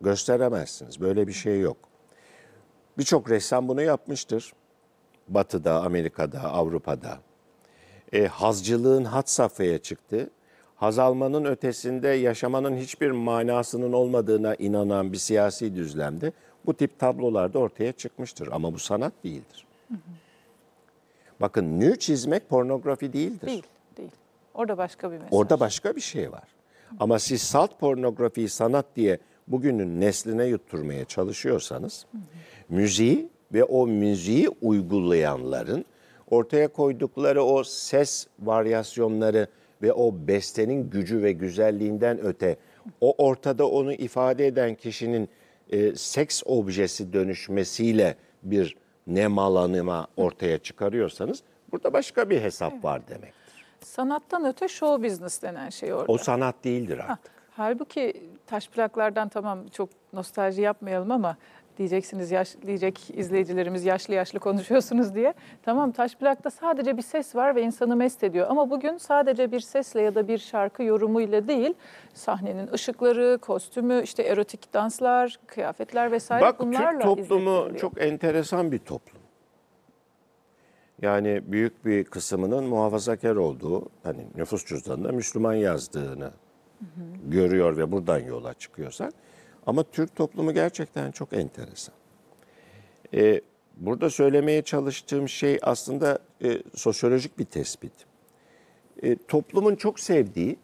gösteremezsiniz. Böyle bir şey yok. Birçok ressam bunu yapmıştır. Batı'da, Amerika'da, Avrupa'da. E, hazcılığın had safhaya çıktı. Haz almanın ötesinde yaşamanın hiçbir manasının olmadığına inanan bir siyasi düzlemde bu tip tablolarda ortaya çıkmıştır. Ama bu sanat değildir. Hı hı. Bakın, nü çizmek pornografi değildir. Değil, değil. Orada başka bir mesaj. Orada başka bir şey var. Ama siz salt pornografiyi sanat diye bugünün nesline yutturmaya çalışıyorsanız, hı hı, müziği ve o müziği uygulayanların ortaya koydukları o ses varyasyonları ve o bestenin gücü ve güzelliğinden öte, o ortada onu ifade eden kişinin e, seks objesi dönüşmesiyle bir nemalanıma ortaya çıkarıyorsanız burada başka bir hesap, evet, var demektir. Sanattan öte show business denen şey orada. O sanat değildir artık. Ha, halbuki taş plaklardan, tamam çok nostalji yapmayalım ama diyeceksiniz, yaş, diyecek izleyicilerimiz yaşlı yaşlı konuşuyorsunuz diye. Tamam, taş plakta sadece bir ses var ve insanı mest ediyor. Ama bugün sadece bir sesle ya da bir şarkı yorumuyla değil, sahnenin ışıkları, kostümü, işte erotik danslar, kıyafetler vesaire, bak, bunlarla Türk toplumu çok enteresan bir toplum. Yani büyük bir kısmının muhafazakar olduğu, hani nüfus cüzdanında Müslüman yazdığını, hı hı, görüyor ve buradan yola çıkıyorsak. Ama Türk toplumu gerçekten çok enteresan. Ee, burada söylemeye çalıştığım şey aslında e, sosyolojik bir tespit. E, toplumun çok sevdiği,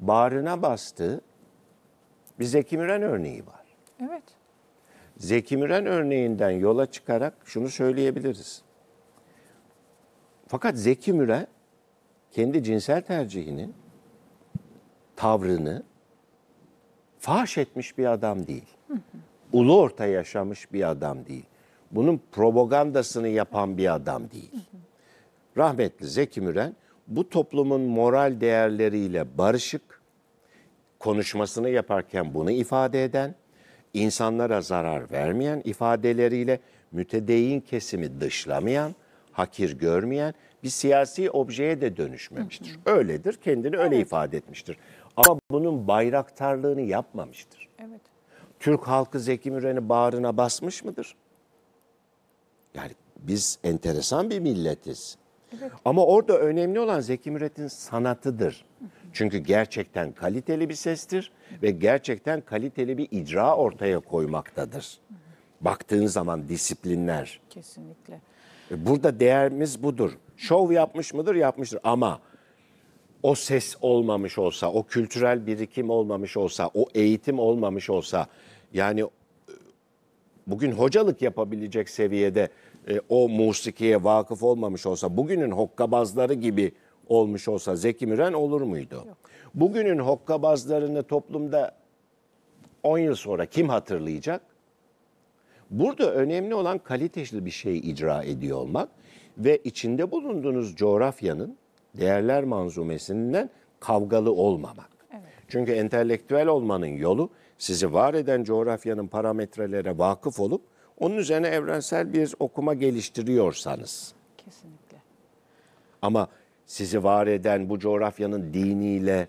bağrına bastığı bir Zeki Müren örneği var. Evet. Zeki Müren örneğinden yola çıkarak şunu söyleyebiliriz. Fakat Zeki Müren kendi cinsel tercihini, tavrını fahş etmiş bir adam değil. Hı hı. Ulu orta yaşamış bir adam değil. Bunun propagandasını yapan bir adam değil. Hı hı. Rahmetli Zeki Müren bu toplumun moral değerleriyle barışık, konuşmasını yaparken bunu ifade eden, insanlara zarar vermeyen ifadeleriyle mütedeyyin kesimi dışlamayan, hakir görmeyen bir siyasi objeye de dönüşmemiştir. Hı hı. Öyledir, kendini, evet, öyle ifade etmiştir. Ama bunun bayraktarlığını yapmamıştır. Evet. Türk halkı Zeki Müren'i bağrına basmış mıdır? Yani biz enteresan bir milletiz. Evet. Ama orada önemli olan Zeki Müren'in sanatıdır. Hı hı. Çünkü gerçekten kaliteli bir sestir, hı hı, ve gerçekten kaliteli bir icra ortaya koymaktadır. Hı hı. Baktığın zaman disiplinler. Kesinlikle. Burada değerimiz budur. Şov yapmış mıdır? Yapmıştır. Ama o ses olmamış olsa, o kültürel birikim olmamış olsa, o eğitim olmamış olsa, yani bugün hocalık yapabilecek seviyede e, o musikiye vakıf olmamış olsa, bugünün hokkabazları gibi olmuş olsa Zeki Müren olur muydu? Yok. Bugünün hokkabazlarını toplumda on yıl sonra kim hatırlayacak? Burada önemli olan kaliteli bir şey icra ediyor olmak ve içinde bulunduğunuz coğrafyanın değerler manzumesinden kavgalı olmamak. Evet. Çünkü entelektüel olmanın yolu sizi var eden coğrafyanın parametrelere vakıf olup onun üzerine evrensel bir okuma geliştiriyorsanız. Kesinlikle. Ama sizi var eden bu coğrafyanın diniyle,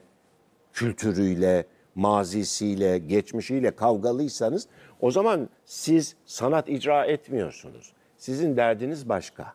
kültürüyle, mazisiyle, geçmişiyle kavgalıysanız o zaman siz sanat icra etmiyorsunuz. Sizin derdiniz başka.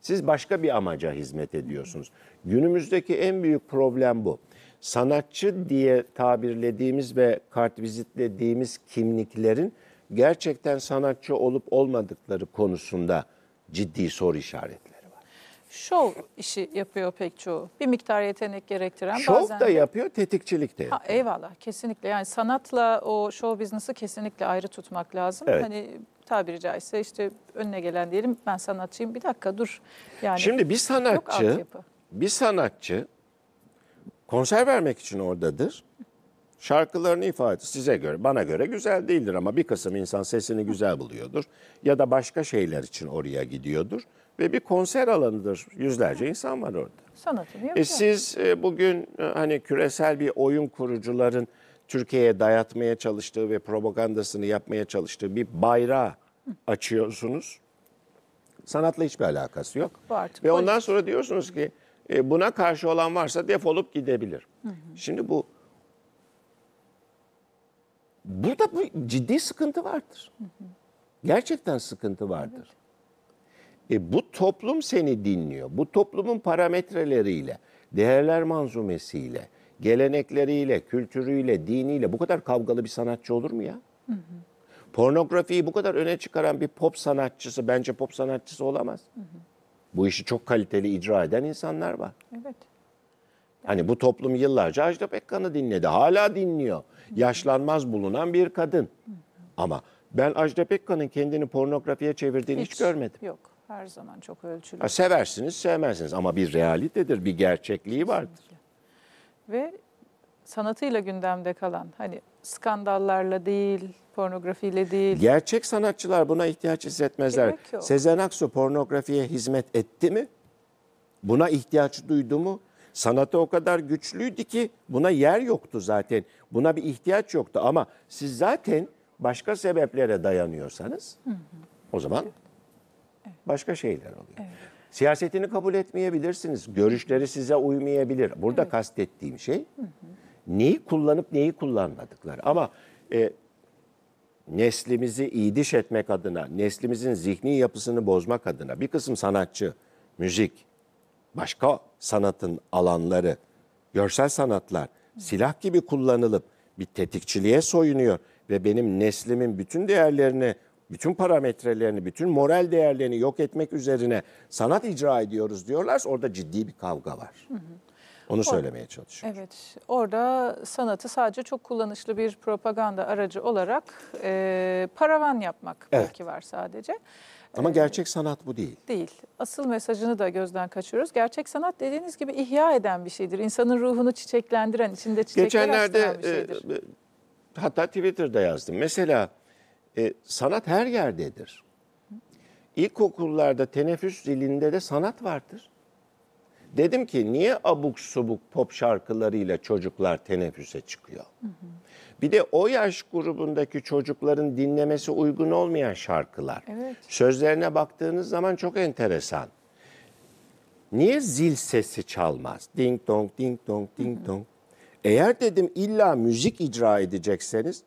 Siz başka bir amaca hizmet ediyorsunuz. Günümüzdeki en büyük problem bu. Sanatçı diye tabirlediğimiz ve kartvizitlediğimiz kimliklerin gerçekten sanatçı olup olmadıkları konusunda ciddi soru işaretleri var. Şov işi yapıyor pek çoğu. Bir miktar yetenek gerektiren şov bazen... Şov da yapıyor, tetikçilik de yapıyor. Ha, eyvallah, kesinlikle. Yani sanatla o şov biznesi kesinlikle ayrı tutmak lazım. Evet. Hani tabiri caizse işte önüne gelen diyelim ben sanatçıyım, bir dakika dur. Yani şimdi bir sanatçı, bir sanatçı konser vermek için oradadır. Şarkılarını ifade size göre, bana göre güzel değildir ama bir kısım insan sesini güzel buluyordur. Ya da başka şeyler için oraya gidiyordur. Ve bir konser alanıdır. Yüzlerce insan var orada. Sanatını yapıyor. E siz bugün hani küresel bir oyun kurucuların Türkiye'ye dayatmaya çalıştığı ve propagandasını yapmaya çalıştığı bir bayrağı açıyorsunuz. Sanatla hiçbir alakası yok. Artık ve ondan sonra diyorsunuz ki buna karşı olan varsa defolup gidebilir. Hı hı. Şimdi bu burada bu ciddi sıkıntı vardır. Hı hı. Gerçekten sıkıntı vardır. Evet. E, bu toplum seni dinliyor. Bu toplumun parametreleriyle, değerler manzumesiyle, gelenekleriyle, kültürüyle, diniyle bu kadar kavgalı bir sanatçı olur mu ya? Hı hı. Pornografiyi bu kadar öne çıkaran bir pop sanatçısı bence pop sanatçısı olamaz. Hı hı. Bu işi çok kaliteli icra eden insanlar var. Evet. Hani bu toplum yıllarca Ajda Pekkan'ı dinledi. Hala dinliyor. Yaşlanmaz bulunan bir kadın. Ama ben Ajda Pekkan'ın kendini pornografiye çevirdiğini hiç, hiç görmedim. Yok. Her zaman çok ölçülü. Ha, seversiniz, sevmezsiniz. Ama bir realitedir, bir gerçekliği vardır. Kesinlikle. Ve sanatıyla gündemde kalan, hani skandallarla değil, pornografiyle değil. Gerçek sanatçılar buna ihtiyaç hissetmezler. Sezen Aksu pornografiye hizmet etti mi? Buna ihtiyaç duydu mu? Sanatı o kadar güçlüydü ki buna yer yoktu zaten. Buna bir ihtiyaç yoktu ama siz zaten başka sebeplere dayanıyorsanız hı hı. o zaman evet. başka şeyler oluyor. Evet. Siyasetini kabul etmeyebilirsiniz. Görüşleri size uymayabilir. Burada evet. kastettiğim şey hı hı. neyi kullanıp neyi kullanmadıkları. Ama e, neslimizi iyiliş etmek adına, neslimizin zihni yapısını bozmak adına bir kısım sanatçı, müzik, başka sanatın alanları, görsel sanatlar silah gibi kullanılıp bir tetikçiliğe soyunuyor ve benim neslimin bütün değerlerini, bütün parametrelerini, bütün moral değerlerini yok etmek üzerine sanat icra ediyoruz diyorlarsa orada ciddi bir kavga var. Hı hı. Onu söylemeye çalışıyorum. Evet, orada sanatı sadece çok kullanışlı bir propaganda aracı olarak e, paravan yapmak evet. belki var sadece. Ama gerçek sanat bu değil. Değil. Asıl mesajını da gözden kaçırıyoruz. Gerçek sanat dediğiniz gibi ihya eden bir şeydir. İnsanın ruhunu çiçeklendiren, içinde çiçekler açtıran bir şeydir. Geçenlerde e, hatta Twitter'da yazdım. Mesela e, sanat her yerdedir. İlkokullarda teneffüs zilinde de sanat vardır. Dedim ki niye abuk subuk pop şarkılarıyla çocuklar teneffüse çıkıyor? Hı hı. Bir de o yaş grubundaki çocukların dinlemesi uygun olmayan şarkılar. Evet. Sözlerine baktığınız zaman çok enteresan. Niye zil sesi çalmaz? Ding dong, ding dong, ding hı hı. dong. Eğer dedim illa müzik icra edecekseniz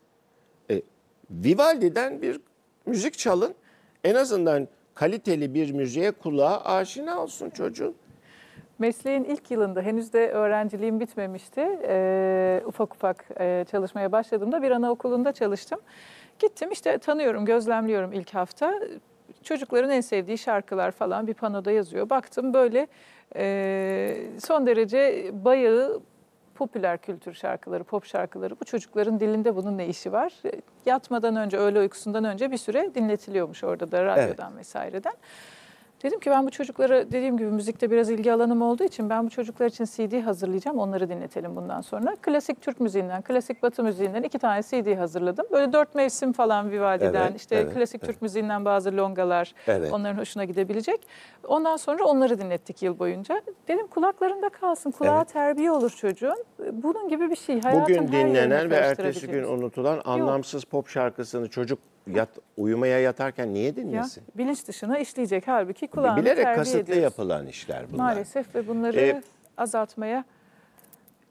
e, Vivaldi'den bir müzik çalın. En azından kaliteli bir müziğe kulağa aşina olsun çocuğun. Mesleğin ilk yılında henüz de öğrenciliğim bitmemişti. E, ufak ufak e, çalışmaya başladığımda bir anaokulunda çalıştım. Gittim işte tanıyorum, gözlemliyorum ilk hafta. Çocukların en sevdiği şarkılar falan bir panoda yazıyor. Baktım böyle e, son derece bayağı popüler kültür şarkıları, pop şarkıları. Bu çocukların dilinde bunun ne işi var? Yatmadan önce, öğle uykusundan önce bir süre dinletiliyormuş orada da radyodan evet. vesaireden. Dedim ki ben bu çocuklara, dediğim gibi müzikte biraz ilgi alanım olduğu için ben bu çocuklar için C D hazırlayacağım. Onları dinletelim bundan sonra. Klasik Türk müziğinden, klasik Batı müziğinden iki tane C D hazırladım. Böyle dört mevsim falan Vivaldi'den, evet, işte evet, klasik evet. Türk müziğinden bazı longalar evet. onların hoşuna gidebilecek. Ondan sonra onları dinlettik yıl boyunca. Dedim kulaklarında kalsın, kulağa evet. terbiye olur çocuğun. Bunun gibi bir şey. Hayatın bugün dinlenen ve ertesi gün unutulan anlamsız yok. Pop şarkısını çocuk... Yat, uyumaya yatarken niye dinlesin? Ya, bilinç dışına işleyecek. Halbuki kulağını bilerek terbiye ediyoruz. Bilerek kasıtlı yapılan işler bunlar. Maalesef ve bunları ee, azaltmaya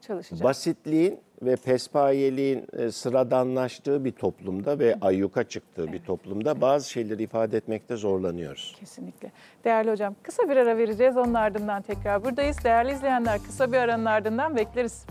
çalışacağız. Basitliğin ve pespayeliğin sıradanlaştığı bir toplumda ve ayyuka çıktığı evet. bir toplumda bazı şeyleri ifade etmekte zorlanıyoruz. Kesinlikle. Değerli hocam, kısa bir ara vereceğiz. Onun ardından tekrar buradayız. Değerli izleyenler, kısa bir aranın ardından bekleriz.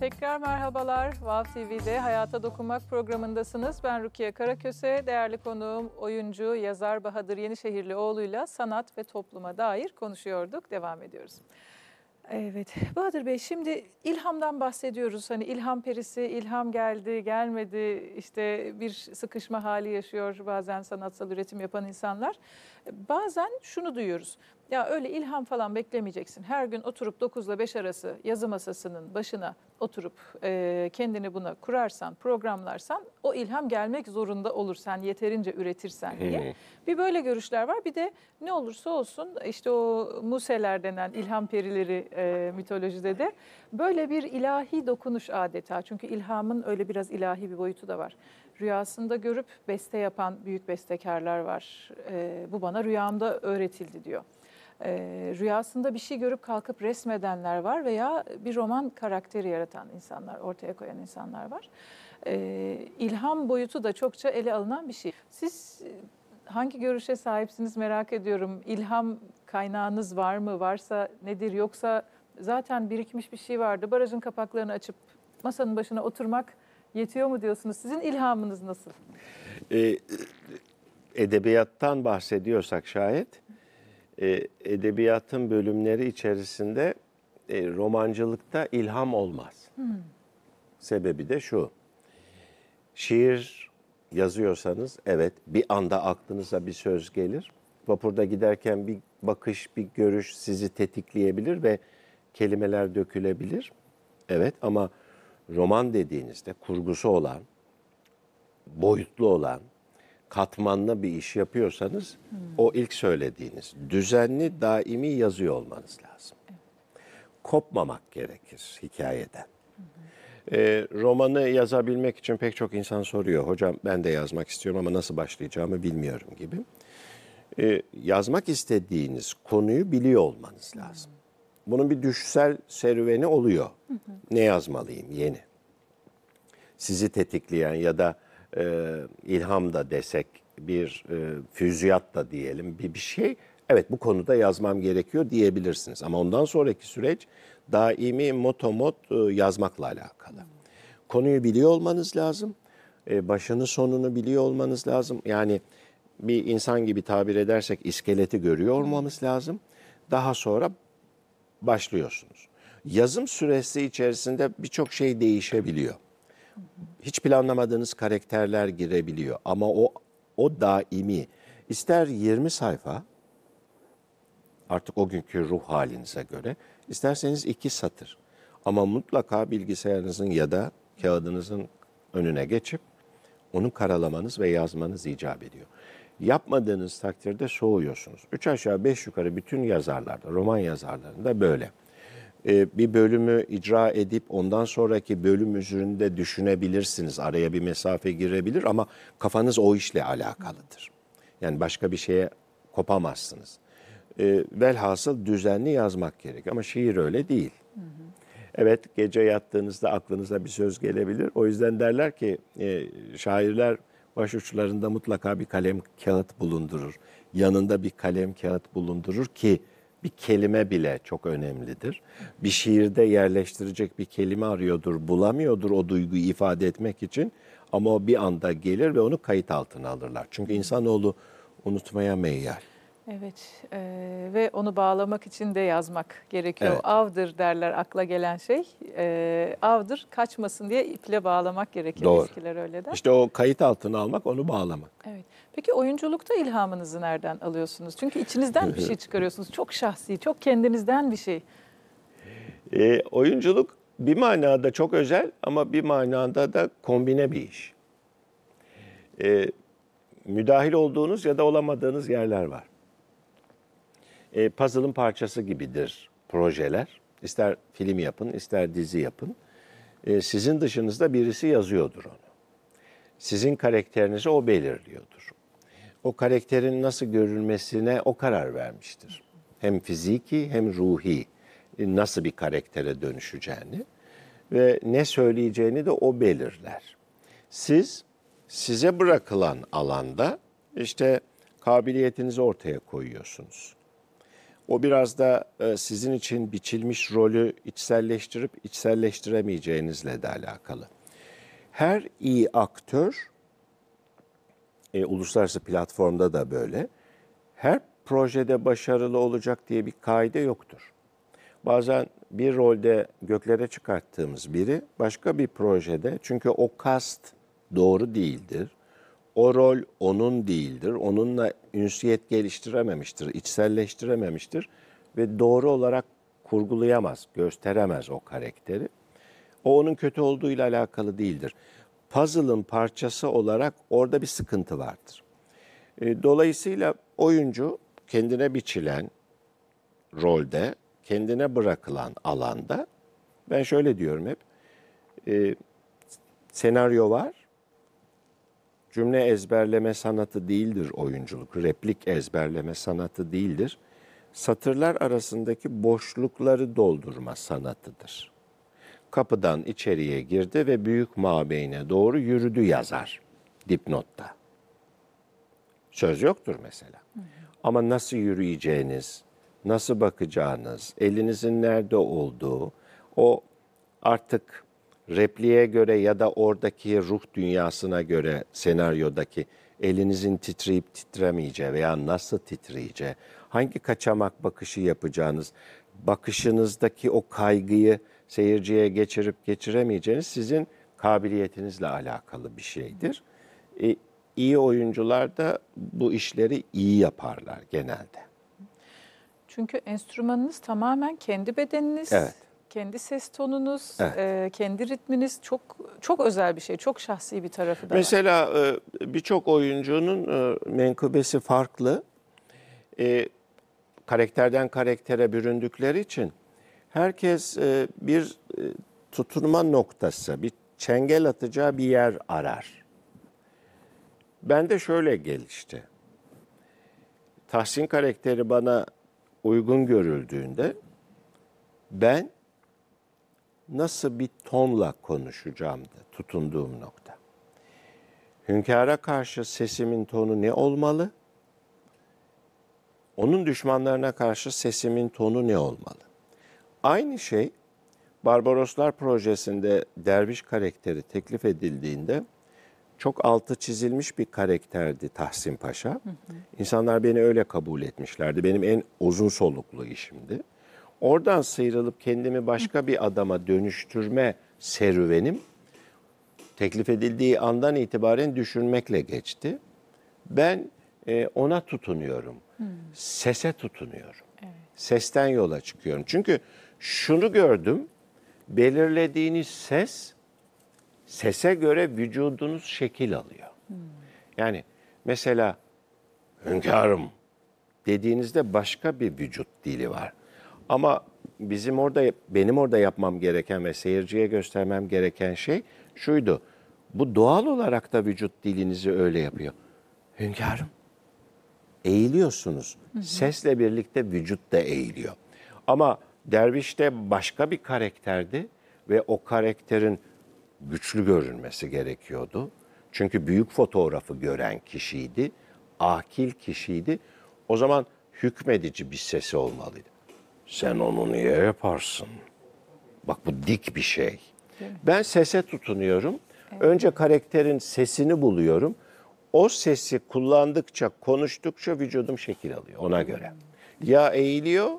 Tekrar merhabalar. Vav T V'de Hayata Dokunmak programındasınız. Ben Rukiye Karaköse. Değerli konuğum oyuncu, yazar Bahadır Yenişehirlioğlu'yla sanat ve topluma dair konuşuyorduk. Devam ediyoruz. Evet. Bahadır Bey, şimdi ilhamdan bahsediyoruz. Hani ilham perisi, ilham geldi, gelmedi. İşte bir sıkışma hali yaşıyor bazen sanatsal üretim yapan insanlar. Bazen şunu duyuyoruz. Ya öyle ilham falan beklemeyeceksin. Her gün oturup dokuz ile beş arası yazı masasının başına oturup e, kendini buna kurarsan, programlarsan o ilham gelmek zorunda olur sen yeterince üretirsen diye. Hmm. Bir böyle görüşler var. Bir de ne olursa olsun işte o museler denen ilham perileri e, mitolojide de böyle bir ilahi dokunuş adeta. Çünkü ilhamın öyle biraz ilahi bir boyutu da var. Rüyasında görüp beste yapan büyük bestekarlar var. E, bu bana rüyamda öğretildi diyor. Ee, rüyasında bir şey görüp kalkıp resmedenler var veya bir roman karakteri yaratan insanlar, ortaya koyan insanlar var. Ee, ilham boyutu da çokça ele alınan bir şey. Siz hangi görüşe sahipsiniz merak ediyorum. İlham kaynağınız var mı? Varsa nedir? Yoksa zaten birikmiş bir şey vardı. Barajın kapaklarını açıp masanın başına oturmak yetiyor mu diyorsunuz? Sizin ilhamınız nasıl? Ee, edebiyattan bahsediyorsak şayet... Edebiyatın bölümleri içerisinde romancılıkta ilham olmaz. Hmm. Sebebi de şu. Şiir yazıyorsanız evet bir anda aklınıza bir söz gelir. Vapurda giderken bir bakış, bir görüş sizi tetikleyebilir ve kelimeler dökülebilir. Evet, ama roman dediğinizde kurgusu olan, boyutlu olan, katmanlı bir iş yapıyorsanız hmm. o ilk söylediğiniz düzenli, daimi yazıyor olmanız lazım. Evet. Kopmamak gerekir hikayeden. Hmm. Ee, romanı yazabilmek için pek çok insan soruyor. Hocam ben de yazmak istiyorum ama nasıl başlayacağımı bilmiyorum gibi. Ee, yazmak istediğiniz konuyu biliyor olmanız lazım. Hmm. Bunun bir düşsel serüveni oluyor. Hmm. Ne yazmalıyım yeni? Sizi tetikleyen ya da Ee, ilham da desek, bir e, füzyat da diyelim bir, bir şey. Evet, bu konuda yazmam gerekiyor diyebilirsiniz. Ama ondan sonraki süreç daimi motomot e, yazmakla alakalı. Hmm. Konuyu biliyor olmanız lazım. E, başını sonunu biliyor olmanız lazım. Yani bir insan gibi tabir edersek iskeleti görüyor olmamız lazım. Daha sonra başlıyorsunuz. Yazım süresi içerisinde birçok şey değişebiliyor. Hiç planlamadığınız karakterler girebiliyor ama o o daimi, ister yirmi sayfa artık o günkü ruh halinize göre, isterseniz iki satır, ama mutlaka bilgisayarınızın ya da kağıdınızın önüne geçip onu karalamanız ve yazmanız icap ediyor. Yapmadığınız takdirde soğuyorsunuz. Üç aşağı beş yukarı bütün yazarlarda, roman yazarlarında böyle. Bir bölümü icra edip ondan sonraki bölüm üzerinde düşünebilirsiniz. Araya bir mesafe girebilir ama kafanız o işle alakalıdır. Yani başka bir şeye kopamazsınız. Velhasıl düzenli yazmak gerek ama şiir öyle değil. Evet, gece yattığınızda aklınıza bir söz gelebilir. O yüzden derler ki şairler başuçlarında mutlaka bir kalem kağıt bulundurur. Yanında bir kalem kağıt bulundurur ki bir kelime bile çok önemlidir. Bir şiirde yerleştirecek bir kelime arıyordur, bulamıyordur o duyguyu ifade etmek için. Ama o bir anda gelir ve onu kayıt altına alırlar. Çünkü insanoğlu unutmaya meyyal. Evet, e, ve onu bağlamak için de yazmak gerekiyor. Evet. Avdır derler akla gelen şey. E, avdır, kaçmasın diye iple bağlamak gerekiyor. Doğru. Eskiler öyle der. İşte o kayıt altına almak, onu bağlamak. Evet. Peki oyunculukta ilhamınızı nereden alıyorsunuz? Çünkü içinizden bir şey çıkarıyorsunuz. Çok şahsi, çok kendinizden bir şey. E, oyunculuk bir manada çok özel ama bir manada da kombine bir iş. E, müdahil olduğunuz ya da olamadığınız yerler var. E, puzzle'ın parçası gibidir projeler. İster film yapın, ister dizi yapın. E, sizin dışınızda birisi yazıyordur onu. Sizin karakterinizi o belirliyordur. o karakterin nasıl görülmesine o karar vermiştir. Hem fiziki hem ruhi nasıl bir karaktere dönüşeceğini ve ne söyleyeceğini de o belirler. Siz size bırakılan alanda işte kabiliyetinizi ortaya koyuyorsunuz. O biraz da sizin için biçilmiş rolü içselleştirip içselleştiremeyeceğinizle de alakalı. Her iyi aktör, e, uluslararası platformda da böyle, her projede başarılı olacak diye bir kaide yoktur. Bazen bir rolde göklere çıkarttığımız biri başka bir projede, çünkü o kast doğru değildir, o rol onun değildir, onunla ünsiyet geliştirememiştir, içselleştirememiştir ve doğru olarak kurgulayamaz, gösteremez o karakteri. O onun kötü olduğuyla alakalı değildir. Puzzle'ın parçası olarak orada bir sıkıntı vardır. Dolayısıyla oyuncu kendine biçilen rolde, kendine bırakılan alanda, ben şöyle diyorum hep, e, senaryo var, cümle ezberleme sanatı değildir oyunculuk, replik ezberleme sanatı değildir. Satırlar arasındaki boşlukları doldurma sanatıdır. Kapıdan içeriye girdi ve büyük mabeyne doğru yürüdü yazar dipnotta. Söz yoktur mesela. Ama nasıl yürüyeceğiniz, nasıl bakacağınız, elinizin nerede olduğu, o artık repliğe göre ya da oradaki ruh dünyasına göre senaryodaki elinizin titreyip titremeyeceği veya nasıl titreyeceği, hangi kaçamak bakışı yapacağınız, bakışınızdaki o kaygıyı seyirciye geçirip geçiremeyeceğiniz sizin kabiliyetinizle alakalı bir şeydir. E, iyi oyuncular da bu işleri iyi yaparlar genelde. Çünkü enstrümanınız tamamen kendi bedeniniz, evet, kendi ses tonunuz, evet, e, kendi ritminiz çok çok özel bir şey, çok şahsi bir tarafı da mesela, var. Mesela e, birçok oyuncunun e, menkıbesi farklı. E, karakterden karaktere büründükleri için herkes e, bir e, tutunma noktası, bir çengel atacağı bir yer arar. Ben de şöyle gelişti. Tahsin karakteri bana uygun görüldüğünde ben nasıl bir tonla konuşacağımdı tutunduğum nokta. Hünkâra karşı sesimin tonu ne olmalı? Onun düşmanlarına karşı sesimin tonu ne olmalı? Aynı şey Barbaroslar projesinde derviş karakteri teklif edildiğinde çok altı çizilmiş bir karakterdi Tahsin Paşa. Hı hı. İnsanlar beni öyle kabul etmişlerdi. Benim en uzun soluklu işimdi. Oradan sıyrılıp kendimi başka bir adama dönüştürme serüvenim teklif edildiği andan itibaren düşünmekle geçti. Ben e, ona tutunuyorum. Hı. Sese tutunuyorum. Evet. Sesten yola çıkıyorum. Çünkü şunu gördüm. Belirlediğiniz ses, sese göre vücudunuz şekil alıyor. Hmm. Yani mesela hünkârım dediğinizde başka bir vücut dili var. Ama bizim orada, benim orada yapmam gereken ve seyirciye göstermem gereken şey şuydu. Bu doğal olarak da vücut dilinizi öyle yapıyor. Hünkârım. Eğiliyorsunuz. Hı hı. Sesle birlikte vücut da eğiliyor. Ama derviş de başka bir karakterdi ve o karakterin güçlü görünmesi gerekiyordu. Çünkü büyük fotoğrafı gören kişiydi, akil kişiydi. O zaman hükmedici bir sesi olmalıydı. Sen onu niye yaparsın? Bak bu dik bir şey. Ben sese tutunuyorum. Evet. Önce karakterin sesini buluyorum. O sesi kullandıkça, konuştukça vücudum şekil alıyor ona göre. Ya eğiliyor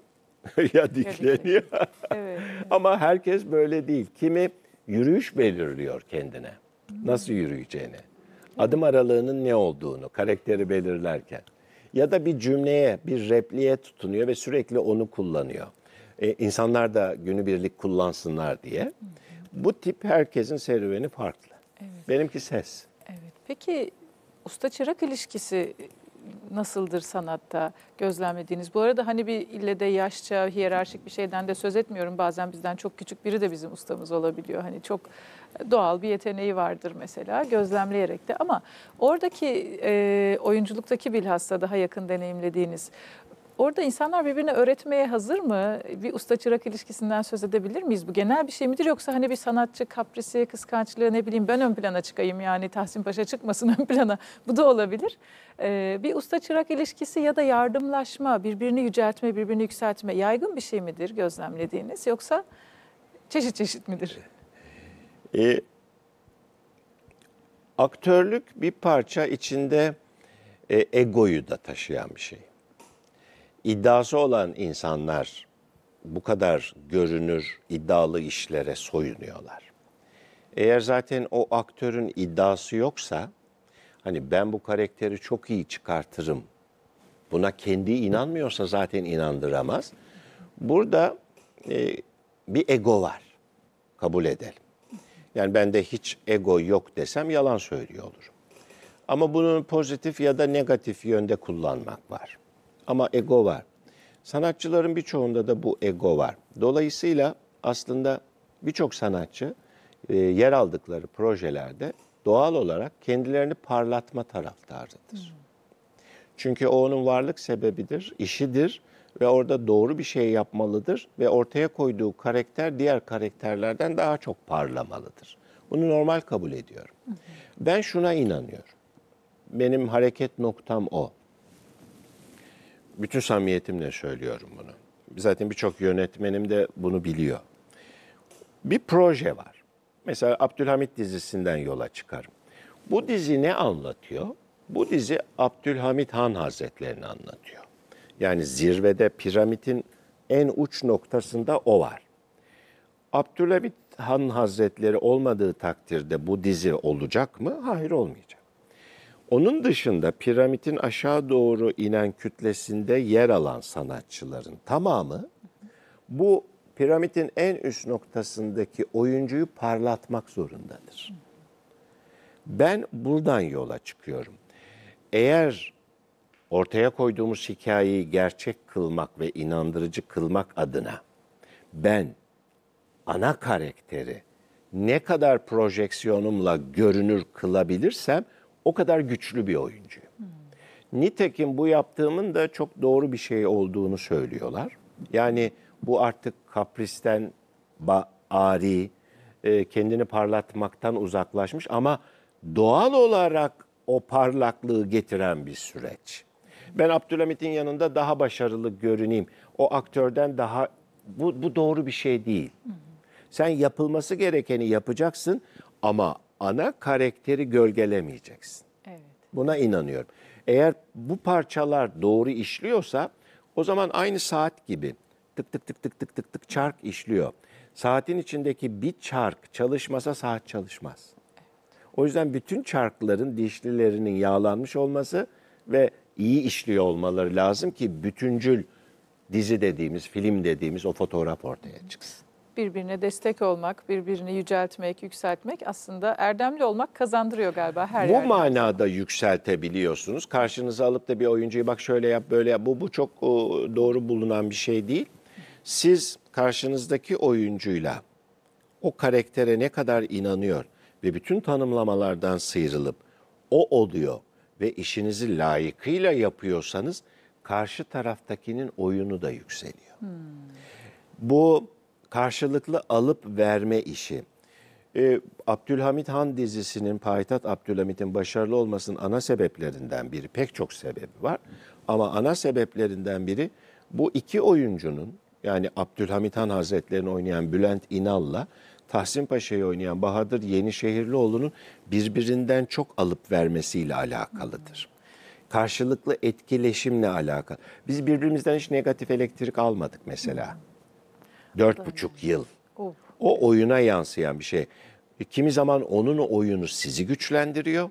ya dikleniyor. Evet, evet. Ama herkes böyle değil. Kimi yürüyüş belirliyor kendine. Nasıl yürüyeceğini. Adım aralığının ne olduğunu karakteri belirlerken. Ya da bir cümleye, bir repliğe tutunuyor ve sürekli onu kullanıyor. Ee, insanlar da günübirlik kullansınlar diye. Bu tip herkesin serüveni farklı. Evet. Benimki ses. Evet. Peki usta çırak ilişkisi nasıldır sanatta gözlemlediğiniz? Bu arada hani bir ille de yaşça, hiyerarşik bir şeyden de söz etmiyorum. Bazen bizden çok küçük biri de bizim ustamız olabiliyor. Hani çok doğal bir yeteneği vardır mesela gözlemleyerek de. Ama oradaki e, oyunculuktaki bilhassa daha yakın deneyimlediğiniz... Orada insanlar birbirine öğretmeye hazır mı? Bir usta-çırak ilişkisinden söz edebilir miyiz? Bu genel bir şey midir? Yoksa hani bir sanatçı kaprisi, kıskançlığı, ne bileyim ben ön plana çıkayım yani Tahsin Paşa çıkmasın ön plana. Bu da olabilir. Ee, bir usta-çırak ilişkisi ya da yardımlaşma, birbirini yüceltme, birbirini yükseltme yaygın bir şey midir gözlemlediğiniz? Yoksa çeşit çeşit midir? E, aktörlük bir parça içinde e, egoyu da taşıyan bir şey. İddiası olan insanlar bu kadar görünür iddialı işlere soyunuyorlar. Eğer zaten o aktörün iddiası yoksa, hani ben bu karakteri çok iyi çıkartırım, buna kendi inanmıyorsa zaten inandıramaz. Burada e, bir ego var, kabul edelim. Yani bende hiç ego yok desem yalan söylüyor olurum. Ama bunun pozitif ya da negatif yönde kullanmak var. Ama ego var. Sanatçıların birçoğunda da bu ego var. Dolayısıyla aslında birçok sanatçı e, yer aldıkları projelerde doğal olarak kendilerini parlatma taraftarıdır. Hmm. Çünkü o onun varlık sebebidir, işidir ve orada doğru bir şey yapmalıdır ve ortaya koyduğu karakter diğer karakterlerden daha çok parlamalıdır. Bunu normal kabul ediyorum. Hmm. Ben şuna inanıyorum. Benim hareket noktam o. Bütün samimiyetimle söylüyorum bunu. Zaten birçok yönetmenim de bunu biliyor. Bir proje var. Mesela Abdülhamit dizisinden yola çıkarım. Bu dizi ne anlatıyor? Bu dizi Abdülhamit Han Hazretlerini anlatıyor. Yani zirvede piramidin en uç noktasında o var. Abdülhamit Han Hazretleri olmadığı takdirde bu dizi olacak mı? Hayır, olmayacak. Onun dışında piramidin aşağı doğru inen kütlesinde yer alan sanatçıların tamamı bu piramidin en üst noktasındaki oyuncuyu parlatmak zorundadır. Ben buradan yola çıkıyorum. Eğer ortaya koyduğumuz hikayeyi gerçek kılmak ve inandırıcı kılmak adına ben ana karakteri ne kadar projeksiyonumla görünür kılabilirsem o kadar güçlü bir oyuncuyum. Hmm. Nitekim bu yaptığımın da çok doğru bir şey olduğunu söylüyorlar. Yani bu artık kapristen, ari, kendini parlatmaktan uzaklaşmış ama doğal olarak o parlaklığı getiren bir süreç. Ben Abdülhamit'in yanında daha başarılı görüneyim. O aktörden daha, bu, bu doğru bir şey değil. Hmm. Sen yapılması gerekeni yapacaksın ama ana karakteri gölgelemeyeceksin. Evet. Buna inanıyorum. Eğer bu parçalar doğru işliyorsa o zaman aynı saat gibi tık tık tık tık tık tık tık çark işliyor. Saatin içindeki bir çark çalışmasa saat çalışmaz. Evet. O yüzden bütün çarkların dişlilerinin yağlanmış olması ve iyi işliyor olmaları lazım ki bütüncül dizi dediğimiz, film dediğimiz o fotoğraf ortaya çıksın. Birbirine destek olmak, birbirini yüceltmek, yükseltmek aslında erdemli olmak kazandırıyor galiba her yerde. Bu manada yükseltebiliyorsunuz. Karşınıza alıp da bir oyuncuyu bak şöyle yap, böyle yap. Bu, bu çok doğru bulunan bir şey değil. Siz karşınızdaki oyuncuyla o karaktere ne kadar inanıyor ve bütün tanımlamalardan sıyrılıp o oluyor ve işinizi layıkıyla yapıyorsanız karşı taraftakinin oyunu da yükseliyor. Hmm. Bu... Karşılıklı alıp verme işi. Ee, Abdülhamit Han dizisinin, Payitaht Abdülhamit'in başarılı olmasının ana sebeplerinden biri, pek çok sebebi var. Ama ana sebeplerinden biri bu iki oyuncunun, yani Abdülhamit Han Hazretleri'ni oynayan Bülent İnal'la Tahsin Paşa'yı oynayan Bahadır Yenişehirlioğlu'nun birbirinden çok alıp vermesiyle alakalıdır. Karşılıklı etkileşimle alakalı. Biz birbirimizden hiç negatif elektrik almadık mesela. Dört buçuk yıl. O oyuna yansıyan bir şey. Kimi zaman onun oyunu sizi güçlendiriyor.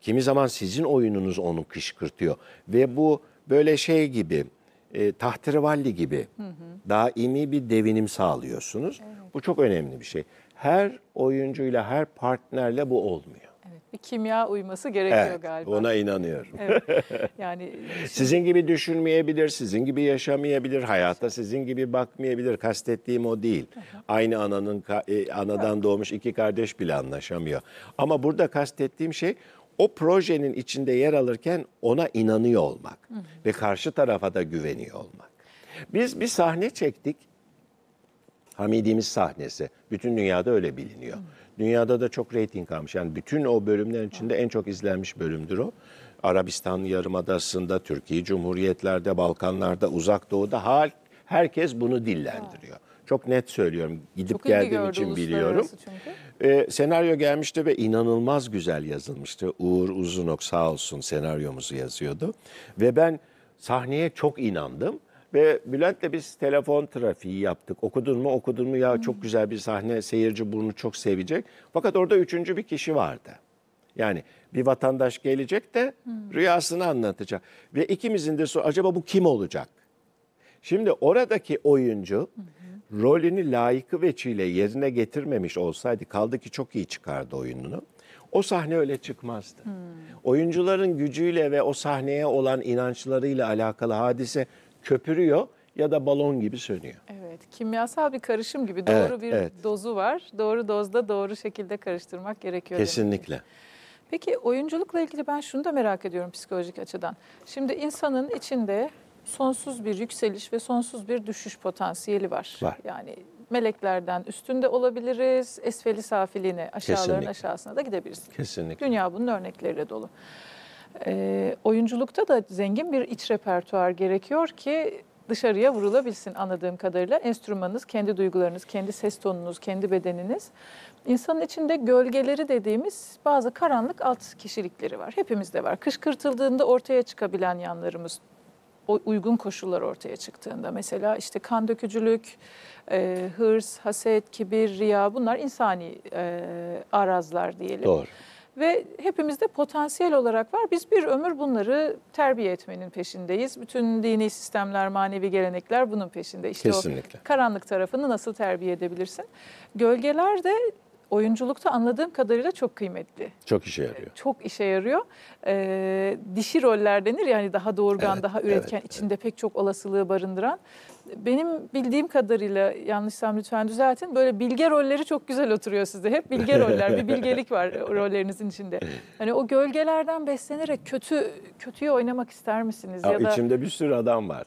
Kimi zaman sizin oyununuz onu kışkırtıyor. Ve bu böyle şey gibi, e, tahterevalli gibi hı hı. daimi bir devinim sağlıyorsunuz. Evet. Bu çok önemli bir şey. Her oyuncuyla, her partnerle bu olmuyor. Evet, bir kimya uyması gerekiyor evet, galiba. Ona inanıyorum. Evet. Yani şimdi... Sizin gibi düşünmeyebilir, sizin gibi yaşamayabilir, hayata sizin gibi bakmayabilir. Kastettiğim o değil. Aynı ananın anadan doğmuş iki kardeş bile anlaşamıyor. Ama burada kastettiğim şey o projenin içinde yer alırken ona inanıyor olmak hı hı. ve karşı tarafa da güveniyor olmak. Biz bir sahne çektik. Hamidimiz sahnesi. Bütün dünyada öyle biliniyor. Hı. Dünyada da çok reyting almış. Yani bütün o bölümlerin içinde en çok izlenmiş bölümdür o. Arabistan Yarımadası'nda, Türkiye Cumhuriyetler'de, Balkanlar'da, Uzak Doğu'da herkes bunu dillendiriyor. Çok net söylüyorum. Gidip geldiğim için biliyorum. Ee, senaryo gelmişti ve inanılmaz güzel yazılmıştı. Uğur Uzunok sağ olsun senaryomuzu yazıyordu. Ve ben sahneye çok inandım. Ve Bülent'le biz telefon trafiği yaptık. Okudun mu okudun mu ya çok güzel bir sahne, seyirci bunu çok sevecek. Fakat orada üçüncü bir kişi vardı. Yani bir vatandaş gelecek de rüyasını anlatacak. Ve ikimizin de soru acaba bu kim olacak? Şimdi oradaki oyuncu rolünü layıkı veçiyle yerine getirmemiş olsaydı, kaldı ki çok iyi çıkardı oyununu. O sahne öyle çıkmazdı. Hmm. Oyuncuların gücüyle ve o sahneye olan inançlarıyla alakalı hadise köpürüyor ya da balon gibi sönüyor. Evet, kimyasal bir karışım gibi doğru evet, bir evet. dozu var. Doğru dozda doğru şekilde karıştırmak gerekiyor. Kesinlikle. Demek. Peki oyunculukla ilgili ben şunu da merak ediyorum psikolojik açıdan. Şimdi insanın içinde sonsuz bir yükseliş ve sonsuz bir düşüş potansiyeli var. Var. Yani meleklerden üstünde olabiliriz, esfeli safiliğine, aşağıların Kesinlikle. aşağısına da gidebiliriz. Kesinlikle. Dünya bunun örnekleriyle dolu. E, oyunculukta da zengin bir iç repertuar gerekiyor ki dışarıya vurulabilsin anladığım kadarıyla. Enstrümanınız, kendi duygularınız, kendi ses tonunuz, kendi bedeniniz. İnsanın içinde gölgeleri dediğimiz bazı karanlık alt kişilikleri var. Hepimizde var. Kışkırtıldığında ortaya çıkabilen yanlarımız, o uygun koşullar ortaya çıktığında mesela işte kan dökücülük, e, hırs, haset, kibir, riya bunlar insani e, arazlar diyelim. Doğru. Ve hepimizde potansiyel olarak var. Biz bir ömür bunları terbiye etmenin peşindeyiz. Bütün dini sistemler, manevi gelenekler bunun peşinde. İşte Kesinlikle. o karanlık tarafını nasıl terbiye edebilirsin? Gölgeler de oyunculukta anladığım kadarıyla çok kıymetli. Çok işe yarıyor. Çok işe yarıyor. Ee, dişi roller denir yani daha doğurgan, evet, daha üretken, evet, içinde evet. pek çok olasılığı barındıran. Benim bildiğim kadarıyla, yanlışsam lütfen düzeltin, böyle bilge rolleri çok güzel oturuyor sizde. Hep bilge roller, bir bilgelik var rollerinizin içinde. Hani o gölgelerden beslenerek kötü kötüyü oynamak ister misiniz? Ya, ya da... İçimde bir sürü adam var.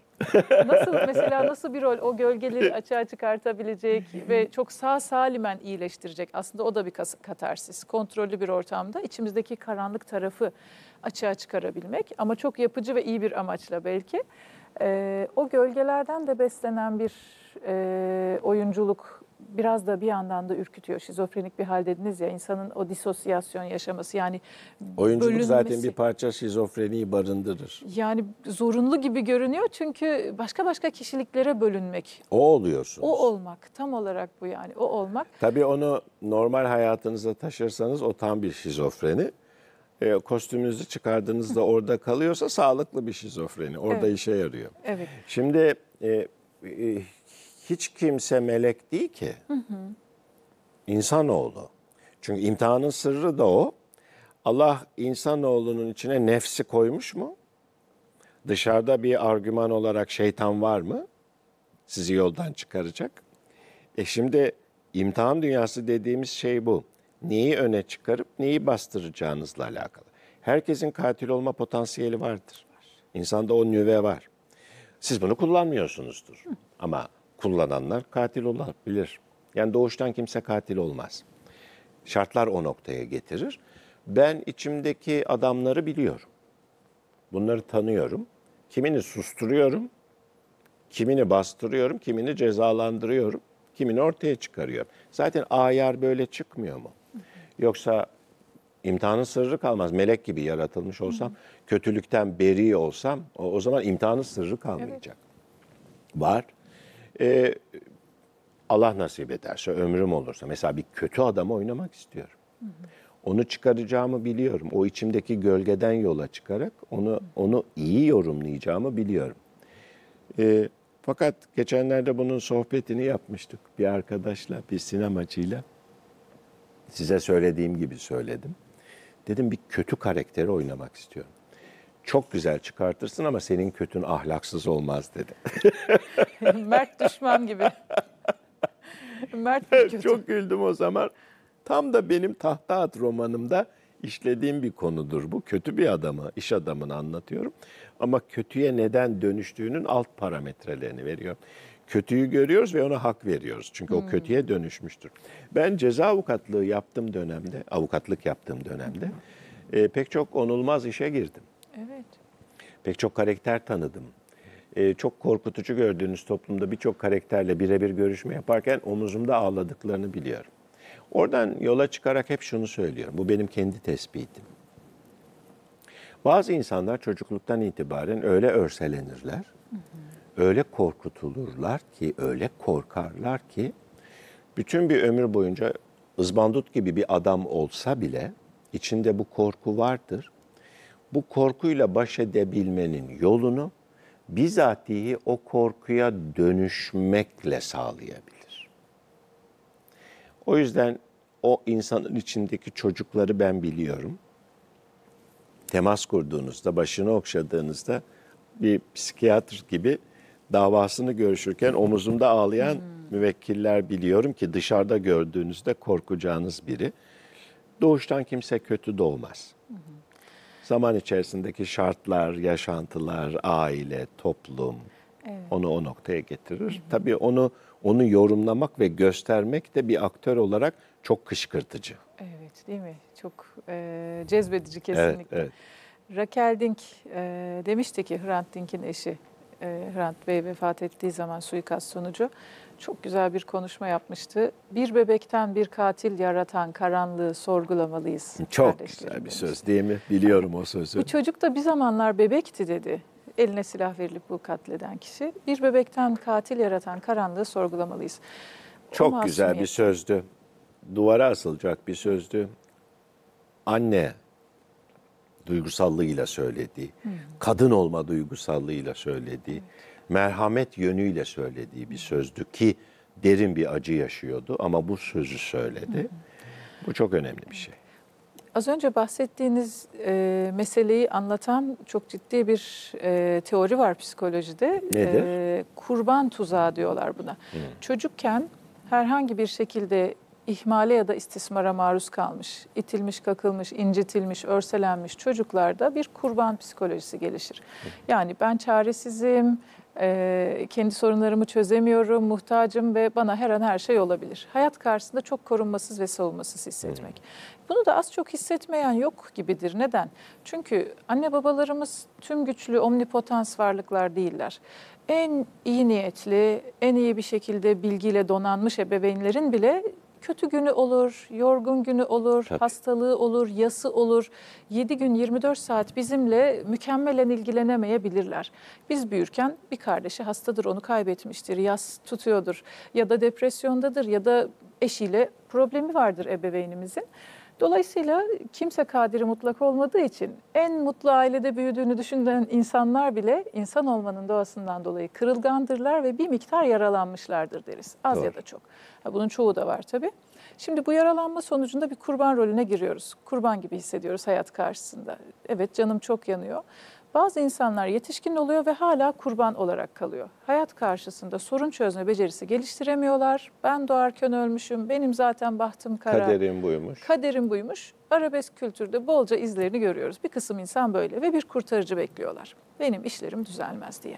Nasıl mesela nasıl bir rol o gölgeleri açığa çıkartabilecek ve çok sağ salimen iyileştirecek? Aslında o da bir katarsis. Kontrollü bir ortamda içimizdeki karanlık tarafı açığa çıkarabilmek ama çok yapıcı ve iyi bir amaçla belki. Ee, o gölgelerden de beslenen bir e, oyunculuk biraz da bir yandan da ürkütüyor. Şizofrenik bir hal dediniz ya, insanın o disosyasyon yaşaması yani oyunculuk bölünmesi, zaten bir parça şizofreniyi barındırır. Yani zorunlu gibi görünüyor çünkü başka başka kişiliklere bölünmek. O oluyorsunuz. O olmak, tam olarak bu yani, o olmak. Tabii onu normal hayatınıza taşırsanız o tam bir şizofreni. E, kostümünüzü çıkardığınızda orada kalıyorsa sağlıklı bir şizofreni. Orada evet. işe yarıyor. Evet. Şimdi e, e, hiç kimse melek değil ki. Hı hı. İnsanoğlu. Çünkü imtihanın sırrı da o. Allah insanoğlunun içine nefsi koymuş mu? Dışarıda bir argüman olarak şeytan var mı? Sizi yoldan çıkaracak. E şimdi imtihan dünyası dediğimiz şey bu. Neyi öne çıkarıp neyi bastıracağınızla alakalı. Herkesin katil olma potansiyeli vardır. İnsanda o nüve var. Siz bunu kullanmıyorsunuzdur. Ama kullananlar katil olabilir. Yani doğuştan kimse katil olmaz. Şartlar o noktaya getirir. Ben içimdeki adamları biliyorum. Bunları tanıyorum. Kimini susturuyorum, kimini bastırıyorum, kimini cezalandırıyorum, kimini ortaya çıkarıyorum. Zaten ayar böyle çıkmıyor mu? Yoksa imtihanın sırrı kalmaz. Melek gibi yaratılmış olsam, kötülükten beri olsam o, o zaman imtihanın sırrı kalmayacak. Evet. Var. Ee, Allah nasip ederse, ömrüm olursa mesela bir kötü adamı oynamak istiyorum. Hı hı. Onu çıkaracağımı biliyorum. O içimdeki gölgeden yola çıkarak onu, hı hı. onu iyi yorumlayacağımı biliyorum. Ee, fakat geçenlerde bunun sohbetini yapmıştık bir arkadaşla, bir sinemacıyla. Size söylediğim gibi söyledim. Dedim bir kötü karakteri oynamak istiyorum. Çok güzel çıkartırsın ama senin kötün ahlaksız olmaz dedi. Mert düşman gibi. Mert kötü. Çok güldüm o zaman. Tam da benim Tahta At romanımda işlediğim bir konudur bu. Kötü bir adamı, iş adamını anlatıyorum. Ama kötüye neden dönüştüğünün alt parametrelerini veriyor. Kötüyü görüyoruz ve ona hak veriyoruz. Çünkü hmm. o kötüye dönüşmüştür. Ben ceza avukatlığı yaptığım dönemde, avukatlık yaptığım dönemde hmm. e, pek çok onulmaz işe girdim. Evet. Pek çok karakter tanıdım. E, çok korkutucu gördüğünüz toplumda birçok karakterle birebir görüşme yaparken omuzumda ağladıklarını biliyorum. Oradan yola çıkarak hep şunu söylüyorum. Bu benim kendi tespitim. Bazı insanlar çocukluktan itibaren öyle örselenirler, hı hı. öyle korkutulurlar ki, öyle korkarlar ki, bütün bir ömür boyunca ızbandut gibi bir adam olsa bile içinde bu korku vardır. Bu korkuyla baş edebilmenin yolunu bizatihi o korkuya dönüşmekle sağlayabilir. O yüzden o insanın içindeki çocukları ben biliyorum. Temas kurduğunuzda, başını okşadığınızda bir psikiyatr gibi davasını görüşürken omuzumda ağlayan hmm. müvekkiller biliyorum ki dışarıda gördüğünüzde korkacağınız biri. Doğuştan kimse kötü doğmaz. Hmm. Zaman içerisindeki şartlar, yaşantılar, aile, toplum evet. onu o noktaya getirir. Hmm. Tabii onu... Onu yorumlamak ve göstermek de bir aktör olarak çok kışkırtıcı. Evet değil mi? Çok e, cezbedici kesinlikle. Evet, evet. Rakel Dink e, demişti ki Hrant Dink'in eşi e, Hrant Bey vefat ettiği zaman suikast sonucu çok güzel bir konuşma yapmıştı. Bir bebekten bir katil yaratan karanlığı sorgulamalıyız. Çok güzel bir demişti. Söz değil mi? Biliyorum o sözü. Bu çocuk da bir zamanlar bebekti dedi. Eline silah verilip bu katleden kişi. Bir bebekten katil yaratan karanlığı sorgulamalıyız. Çok güzel bir sözdü. Duvara asılacak bir sözdü. Anne duygusallığıyla söylediği, hmm. kadın olma duygusallığıyla söylediği, evet. merhamet yönüyle söylediği bir sözdü ki derin bir acı yaşıyordu ama bu sözü söyledi. Hmm. Bu çok önemli bir şey. Az önce bahsettiğiniz e, meseleyi anlatan çok ciddi bir e, teori var psikolojide. Nedir? E, kurban tuzağı diyorlar buna. Hmm. Çocukken herhangi bir şekilde ihmale ya da istismara maruz kalmış, itilmiş, kakılmış, incitilmiş, örselenmiş çocuklarda bir kurban psikolojisi gelişir. Hmm. Yani ben çaresizim, e, kendi sorunlarımı çözemiyorum, muhtacım ve bana her an her şey olabilir. Hayat karşısında çok korunmasız ve savunmasız hissetmek. Hmm. Bunu da az çok hissetmeyen yok gibidir. Neden? Çünkü anne babalarımız tüm güçlü, omnipotans varlıklar değiller. En iyi niyetli, en iyi bir şekilde bilgiyle donanmış ebeveynlerin bile kötü günü olur, yorgun günü olur, tabii. hastalığı olur, yası olur. yedi gün yirmi dört saat bizimle mükemmelen ilgilenemeyebilirler. Biz büyürken bir kardeşi hastadır, onu kaybetmiştir, yas tutuyordur ya da depresyondadır ya da eşiyle problemi vardır ebeveynimizin. Dolayısıyla kimse kadiri mutlak olmadığı için en mutlu ailede büyüdüğünü düşünen insanlar bile insan olmanın doğasından dolayı kırılgandırlar ve bir miktar yaralanmışlardır deriz. Az doğru. ya da çok. Bunun çoğu da var tabii. Şimdi bu yaralanma sonucunda bir kurban rolüne giriyoruz. Kurban gibi hissediyoruz hayat karşısında. Evet canım çok yanıyor. Bazı insanlar yetişkin oluyor ve hala kurban olarak kalıyor. Hayat karşısında sorun çözme becerisi geliştiremiyorlar. Ben doğarken ölmüşüm, benim zaten bahtım kara. Kaderim buymuş. Kaderim buymuş. Arabesk kültürde bolca izlerini görüyoruz. Bir kısım insan böyle ve bir kurtarıcı bekliyorlar. Benim işlerim düzelmez diye.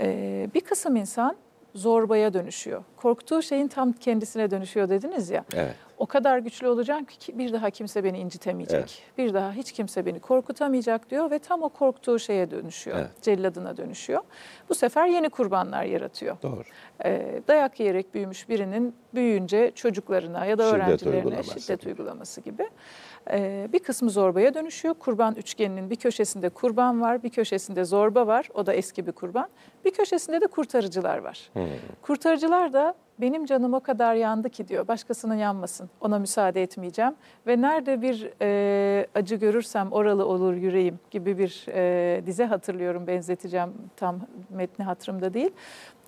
Ee, bir kısım insan zorbaya dönüşüyor. Korktuğu şeyin tam kendisine dönüşüyor dediniz ya. Evet. O kadar güçlü olacağım ki bir daha kimse beni incitemeyecek. Evet. Bir daha hiç kimse beni korkutamayacak diyor ve tam o korktuğu şeye dönüşüyor. Evet. Celladına dönüşüyor. Bu sefer yeni kurbanlar yaratıyor. Doğru. Ee, dayak yiyerek büyümüş birinin büyüyünce çocuklarına ya da şiddet öğrencilerine uygulaması şiddet gibi. uygulaması gibi. Ee, bir kısmı zorbaya dönüşüyor. Kurban üçgeninin bir köşesinde kurban var, bir köşesinde zorba var. O da eski bir kurban. Bir köşesinde de kurtarıcılar var. Hmm. Kurtarıcılar da benim canım o kadar yandı ki diyor. Başkasının yanmasın. Ona müsaade etmeyeceğim. Ve nerede bir e, acı görürsem oralı olur yüreğim gibi bir e, dize hatırlıyorum. Benzeteceğim tam metni hatırımda değil.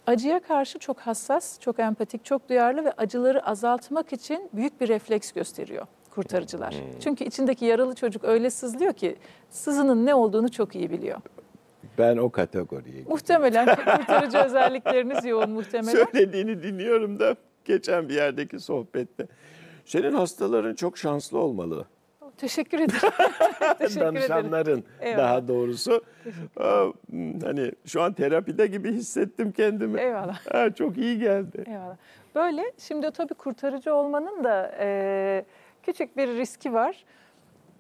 Acıya karşı çok hassas, çok empatik, çok duyarlı ve acıları azaltmak için büyük bir refleks gösteriyor. kurtarıcılar. Hmm. Çünkü içindeki yaralı çocuk öyle sızlıyor ki sızının ne olduğunu çok iyi biliyor. Ben o kategoriye muhtemelen kurtarıcı özellikleriniz yoğun muhtemelen. Söylediğini dinliyorum da geçen bir yerdeki sohbette. Senin hastaların çok şanslı olmalı. Teşekkür ederim. Teşekkür danışanların ederim. Daha doğrusu. Aa, hani şu an terapide gibi hissettim kendimi. Eyvallah. Ha, çok iyi geldi. Eyvallah. Böyle şimdi tabii kurtarıcı olmanın da e, küçük bir riski var.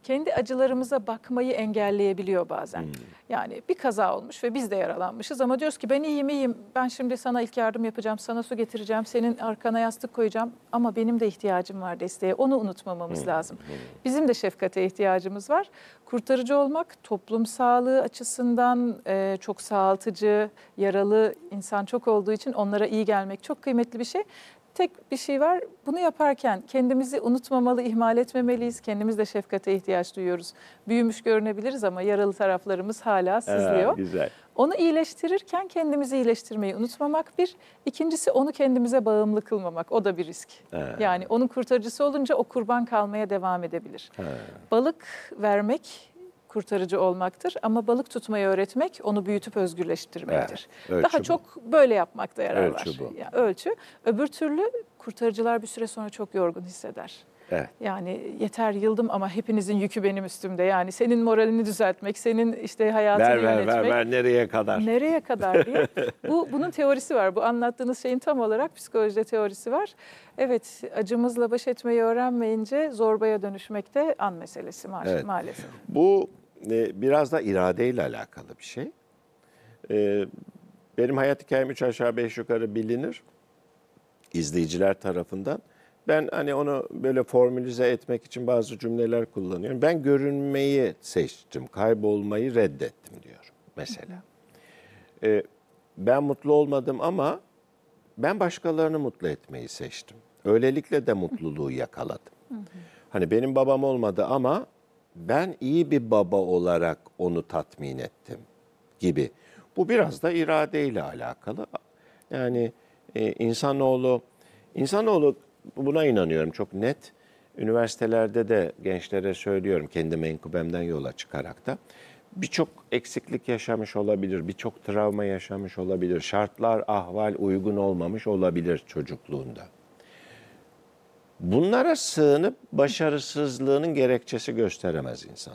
Kendi acılarımıza bakmayı engelleyebiliyor bazen. Hmm. Yani bir kaza olmuş ve biz de yaralanmışız ama diyoruz ki ben iyiyim iyiyim. Ben şimdi sana ilk yardım yapacağım, sana su getireceğim, senin arkana yastık koyacağım. Ama benim de ihtiyacım var desteğe. Onu unutmamamız hmm. lazım. Bizim de şefkate ihtiyacımız var. Kurtarıcı olmak toplum sağlığı açısından e, çok sağaltıcı, yaralı insan çok olduğu için onlara iyi gelmek çok kıymetli bir şey. Tek bir şey var, bunu yaparken kendimizi unutmamalı, ihmal etmemeliyiz. Kendimiz de şefkate ihtiyaç duyuyoruz. Büyümüş görünebiliriz ama yaralı taraflarımız hala sızlıyor. Ee, güzel. Onu iyileştirirken kendimizi iyileştirmeyi unutmamak bir. İkincisi onu kendimize bağımlı kılmamak. O da bir risk. Ee. Yani onun kurtarıcısı olunca o kurban kalmaya devam edebilir. Ee. Balık vermek kurtarıcı olmaktır ama balık tutmayı öğretmek onu büyütüp özgürleştirmektir. Evet, daha bu. Çok böyle yapmakta yarar var. Yani ölçü. Öbür türlü kurtarıcılar bir süre sonra çok yorgun hisseder. Evet. Yani yeter yıldım ama hepinizin yükü benim üstümde. Yani senin moralini düzeltmek, senin işte hayatını ver, yönetmek. Ver ver ver nereye kadar? Nereye kadar diye. Bu, bunun teorisi var. Bu anlattığınız şeyin tam olarak psikolojide teorisi var. Evet, acımızla baş etmeyi öğrenmeyince zorbaya dönüşmek de an meselesi ma evet. maalesef. Bu biraz da iradeyle alakalı bir şey. Benim hayat hikayem üç aşağı beş yukarı bilinir izleyiciler tarafından. Ben hani onu böyle formülize etmek için bazı cümleler kullanıyorum. Ben görünmeyi seçtim, kaybolmayı reddettim diyorum mesela. Ben mutlu olmadım ama ben başkalarını mutlu etmeyi seçtim. Öylelikle de mutluluğu yakaladım. Hani benim babam olmadı ama ben iyi bir baba olarak onu tatmin ettim gibi. Bu biraz da iradeyle alakalı. Yani e, insanoğlu, insanoğlu buna inanıyorum çok net. Üniversitelerde de gençlere söylüyorum kendi menkubemden yola çıkarak da. Birçok eksiklik yaşamış olabilir, birçok travma yaşamış olabilir. Şartlar, ahval uygun olmamış olabilir çocukluğunda. Bunlara sığınıp başarısızlığının gerekçesi gösteremez insan.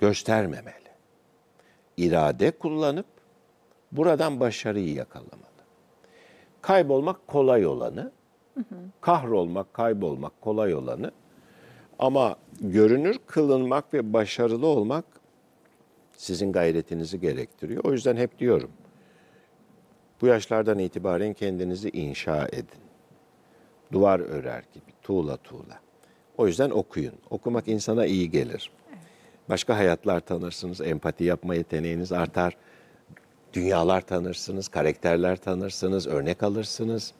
Göstermemeli. İrade kullanıp buradan başarıyı yakalamalı. Kaybolmak kolay olanı, kahrolmak, kaybolmak kolay olanı ama görünür kılınmak ve başarılı olmak sizin gayretinizi gerektiriyor. O yüzden hep diyorum, bu yaşlardan itibaren kendinizi inşa edin. Duvar örer gibi, tuğla tuğla. O yüzden okuyun. Okumak insana iyi gelir. Başka hayatlar tanırsınız, empati yapma yeteneğiniz artar. Dünyalar tanırsınız, karakterler tanırsınız, örnek alırsınız.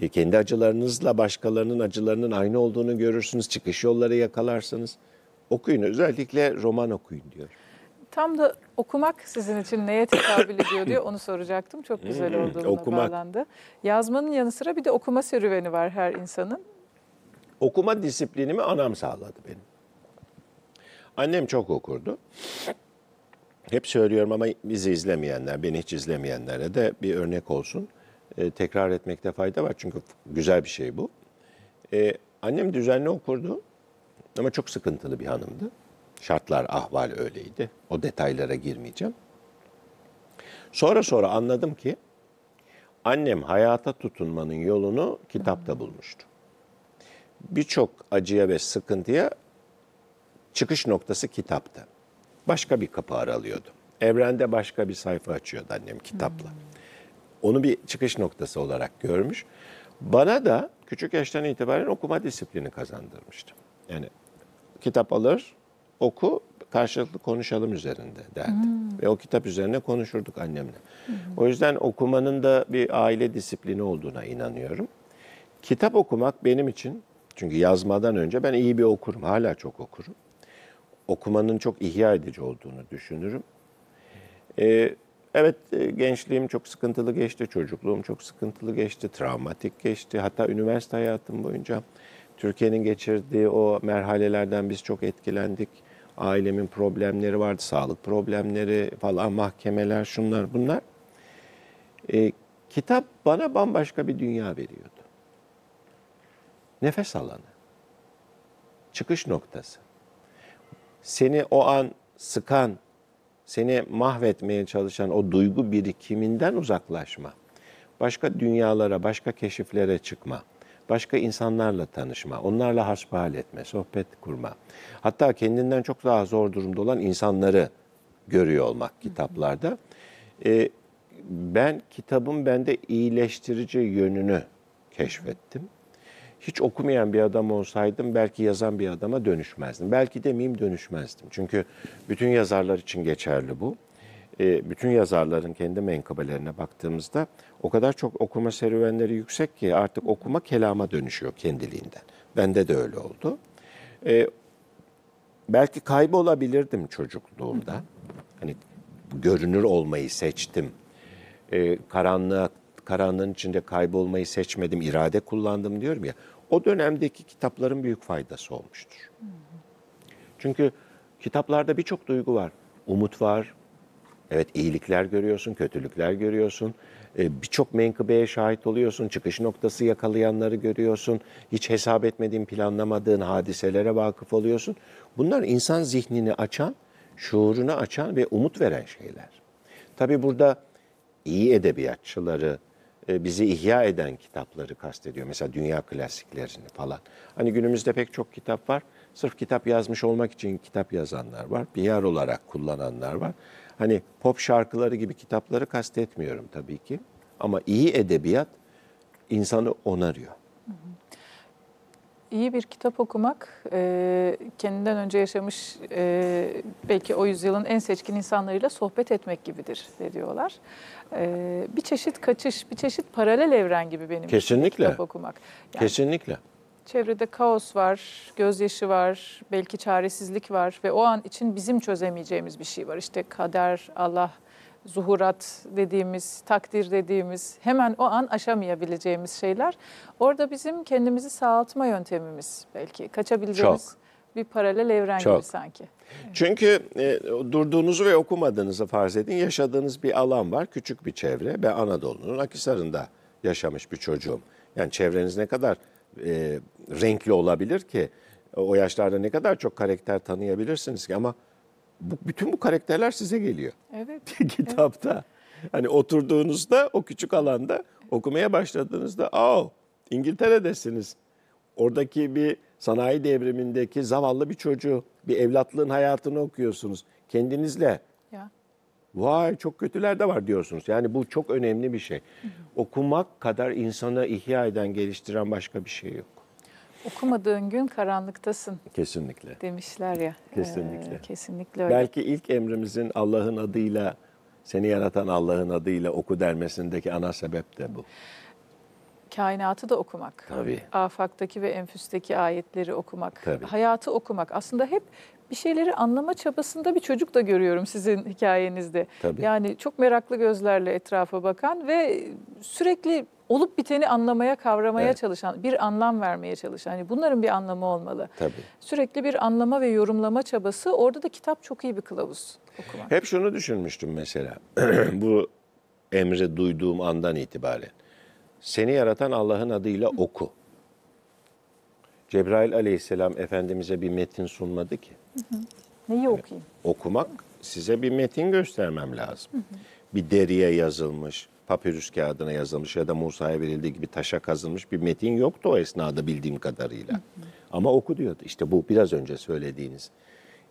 E, kendi acılarınızla başkalarının acılarının aynı olduğunu görürsünüz. Çıkış yolları yakalarsınız. Okuyun, özellikle roman okuyun diyor. Tam da okumak sizin için neye tekabül ediyor diye onu soracaktım. Çok güzel olduğuna bağlandı. Yazmanın yanı sıra bir de okuma serüveni var her insanın. Okuma disiplinimi anam sağladı benim. Annem çok okurdu. Hep söylüyorum ama bizi izlemeyenler, beni hiç izlemeyenlere de bir örnek olsun. Ee, tekrar etmekte fayda var çünkü güzel bir şey bu. Ee, annem düzenli okurdu ama çok sıkıntılı bir hanımdı. Şartlar, ahval öyleydi. O detaylara girmeyeceğim. Sonra sonra anladım ki annem hayata tutunmanın yolunu kitapta bulmuştu. Birçok acıya ve sıkıntıya çıkış noktası kitapta. Başka bir kapı aralıyordu. Evrende başka bir sayfa açıyordu annem kitapla. Onu bir çıkış noktası olarak görmüş. Bana da küçük yaştan itibaren okuma disiplini kazandırmıştı. Yani kitap alır, oku, karşılıklı konuşalım üzerinde derdi. Hmm. Ve o kitap üzerine konuşurduk annemle. Hmm. O yüzden okumanın da bir aile disiplini olduğuna inanıyorum. Kitap okumak benim için, çünkü yazmadan önce ben iyi bir okurum, hala çok okurum. Okumanın çok ihya edici olduğunu düşünürüm. Ee, evet, gençliğim çok sıkıntılı geçti, çocukluğum çok sıkıntılı geçti, travmatik geçti. Hatta üniversite hayatım boyunca Türkiye'nin geçirdiği o merhalelerden biz çok etkilendik. Ailemin problemleri vardı, sağlık problemleri falan, mahkemeler, şunlar bunlar. E, kitap bana bambaşka bir dünya veriyordu. Nefes alanı, çıkış noktası. Seni o an sıkan, seni mahvetmeye çalışan o duygu birikiminden uzaklaşma. Başka dünyalara, başka keşiflere çıkma. Başka insanlarla tanışma, onlarla hasbihal etme, sohbet kurma. Hatta kendinden çok daha zor durumda olan insanları görüyor olmak kitaplarda. E, ben kitabın bende iyileştirici yönünü keşfettim. Hiç okumayan bir adam olsaydım belki yazan bir adama dönüşmezdim. Belki demeyeyim dönüşmezdim. Çünkü bütün yazarlar için geçerli bu. E, bütün yazarların kendi menkabelerine baktığımızda o kadar çok okuma serüvenleri yüksek ki artık okuma kelama dönüşüyor kendiliğinden. Bende de öyle oldu. E, belki kaybolabilirdim çocukluğumda. Hani görünür olmayı seçtim. E, karanlığa Karanlığın içinde kaybolmayı seçmedim, irade kullandım diyorum ya. O dönemdeki kitapların büyük faydası olmuştur. Hı hı. Çünkü kitaplarda birçok duygu var. Umut var. Evet, iyilikler görüyorsun, kötülükler görüyorsun. Ee, birçok menkıbeye şahit oluyorsun. Çıkış noktası yakalayanları görüyorsun. Hiç hesap etmediğin, planlamadığın hadiselere vakıf oluyorsun. Bunlar insan zihnini açan, şuurunu açan ve umut veren şeyler. Tabii burada iyi edebiyatçıları, bizi ihya eden kitapları kastediyor. Mesela dünya klasiklerini falan. Hani günümüzde pek çok kitap var. Sırf kitap yazmış olmak için kitap yazanlar var. P R olarak kullananlar var. Hani pop şarkıları gibi kitapları kastetmiyorum tabii ki. Ama iyi edebiyat insanı onarıyor. İyi bir kitap okumak, kendinden önce yaşamış belki o yüzyılın en seçkin insanlarıyla sohbet etmek gibidir diyorlar. Bir çeşit kaçış, bir çeşit paralel evren gibi benim için kitap okumak. Yani kesinlikle. Çevrede kaos var, gözyaşı var, belki çaresizlik var ve o an için bizim çözemeyeceğimiz bir şey var. İşte kader, Allah, zuhurat dediğimiz, takdir dediğimiz, hemen o an aşamayabileceğimiz şeyler. Orada bizim kendimizi sağaltma yöntemimiz belki. Kaçabileceğimiz çok, bir paralel evren çok gibi sanki. Çünkü e, durduğunuzu ve okumadığınızı farz edin. Yaşadığınız bir alan var, küçük bir çevre. Ben Anadolu'nun Akhisar'ında yaşamış bir çocuğum. Yani çevreniz ne kadar e, renkli olabilir ki, o yaşlarda ne kadar çok karakter tanıyabilirsiniz ki ama... Bu, bütün bu karakterler size geliyor. Evet. Kitapta. Evet. Hani oturduğunuzda o küçük alanda okumaya başladığınızda aa İngiltere'desiniz. Oradaki bir sanayi devrimindeki zavallı bir çocuğu, bir evlatlığın hayatını okuyorsunuz. Kendinizle ya, vay çok kötüler de var diyorsunuz. Yani bu çok önemli bir şey. Hı hı. Okumak kadar insana ihya eden, geliştiren başka bir şey yok. Okumadığın gün karanlıktasın. Kesinlikle. Demişler ya. Kesinlikle. Ee, kesinlikle öyle. Belki ilk emrimizin Allah'ın adıyla, seni yaratan Allah'ın adıyla oku dermesindeki ana sebep de bu. Kainatı da okumak. Tabii. Afaktaki ve enfüsteki ayetleri okumak. Tabii. Hayatı okumak. Aslında hep bir şeyleri anlama çabasında bir çocuk da görüyorum sizin hikayenizde. Tabii. Yani çok meraklı gözlerle etrafa bakan ve sürekli olup biteni anlamaya, kavramaya evet, çalışan, bir anlam vermeye çalışan. Yani bunların bir anlamı olmalı. Tabii. Sürekli bir anlama ve yorumlama çabası. Orada da kitap çok iyi bir kılavuz okumak. Hep şunu düşünmüştüm mesela. Bu emri duyduğum andan itibaren. Seni yaratan Allah'ın adıyla oku. Cebrail Aleyhisselam Efendimiz'e bir metin sunmadı ki. Hı hı. Neyi yani okuyayım? Okumak, size bir metin göstermem lazım. Hı hı. Bir deriye yazılmış, papyrus kağıdına yazılmış ya da Musa'ya verildiği gibi taşa kazılmış bir metin yoktu o esnada bildiğim kadarıyla. Hı hı. Ama oku diyordu. İşte bu biraz önce söylediğiniz.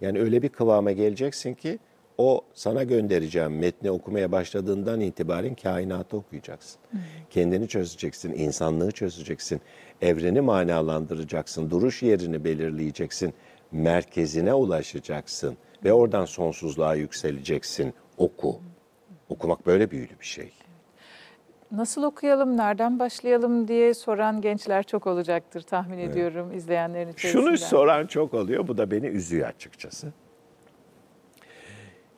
Yani öyle bir kıvama geleceksin ki o sana göndereceğim metni okumaya başladığından itibaren kainatı okuyacaksın. Hı hı. Kendini çözeceksin, insanlığı çözeceksin, evreni manalandıracaksın, duruş yerini belirleyeceksin, merkezine ulaşacaksın. Hı hı. Ve oradan sonsuzluğa yükseleceksin. Oku. Hı hı. Okumak böyle büyülü bir şey. Nasıl okuyalım, nereden başlayalım diye soran gençler çok olacaktır tahmin evet, ediyorum izleyenlerin içerisinden. Şunu soran çok oluyor, bu da beni üzüyor açıkçası.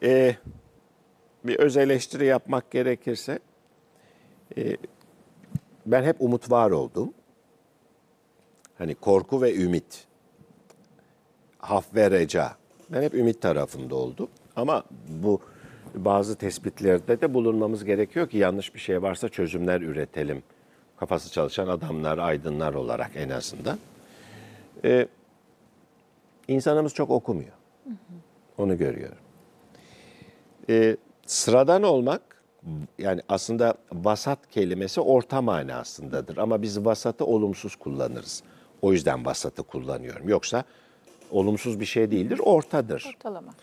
Ee, bir öz eleştiri yapmak gerekirse, e, ben hep umut var oldum. Hani korku ve ümit, haf ve reca. Ben hep ümit tarafında oldum. Ama bu bazı tespitlerde de bulunmamız gerekiyor ki yanlış bir şey varsa çözümler üretelim. Kafası çalışan adamlar, aydınlar olarak en azından. Ee, insanımız çok okumuyor. Hı hı. Onu görüyorum. Ee, sıradan olmak, yani aslında vasat kelimesi orta manasındadır. Ama biz vasatı olumsuz kullanırız. O yüzden vasatı kullanıyorum. Yoksa olumsuz bir şey değildir, ortadır. Ortalama.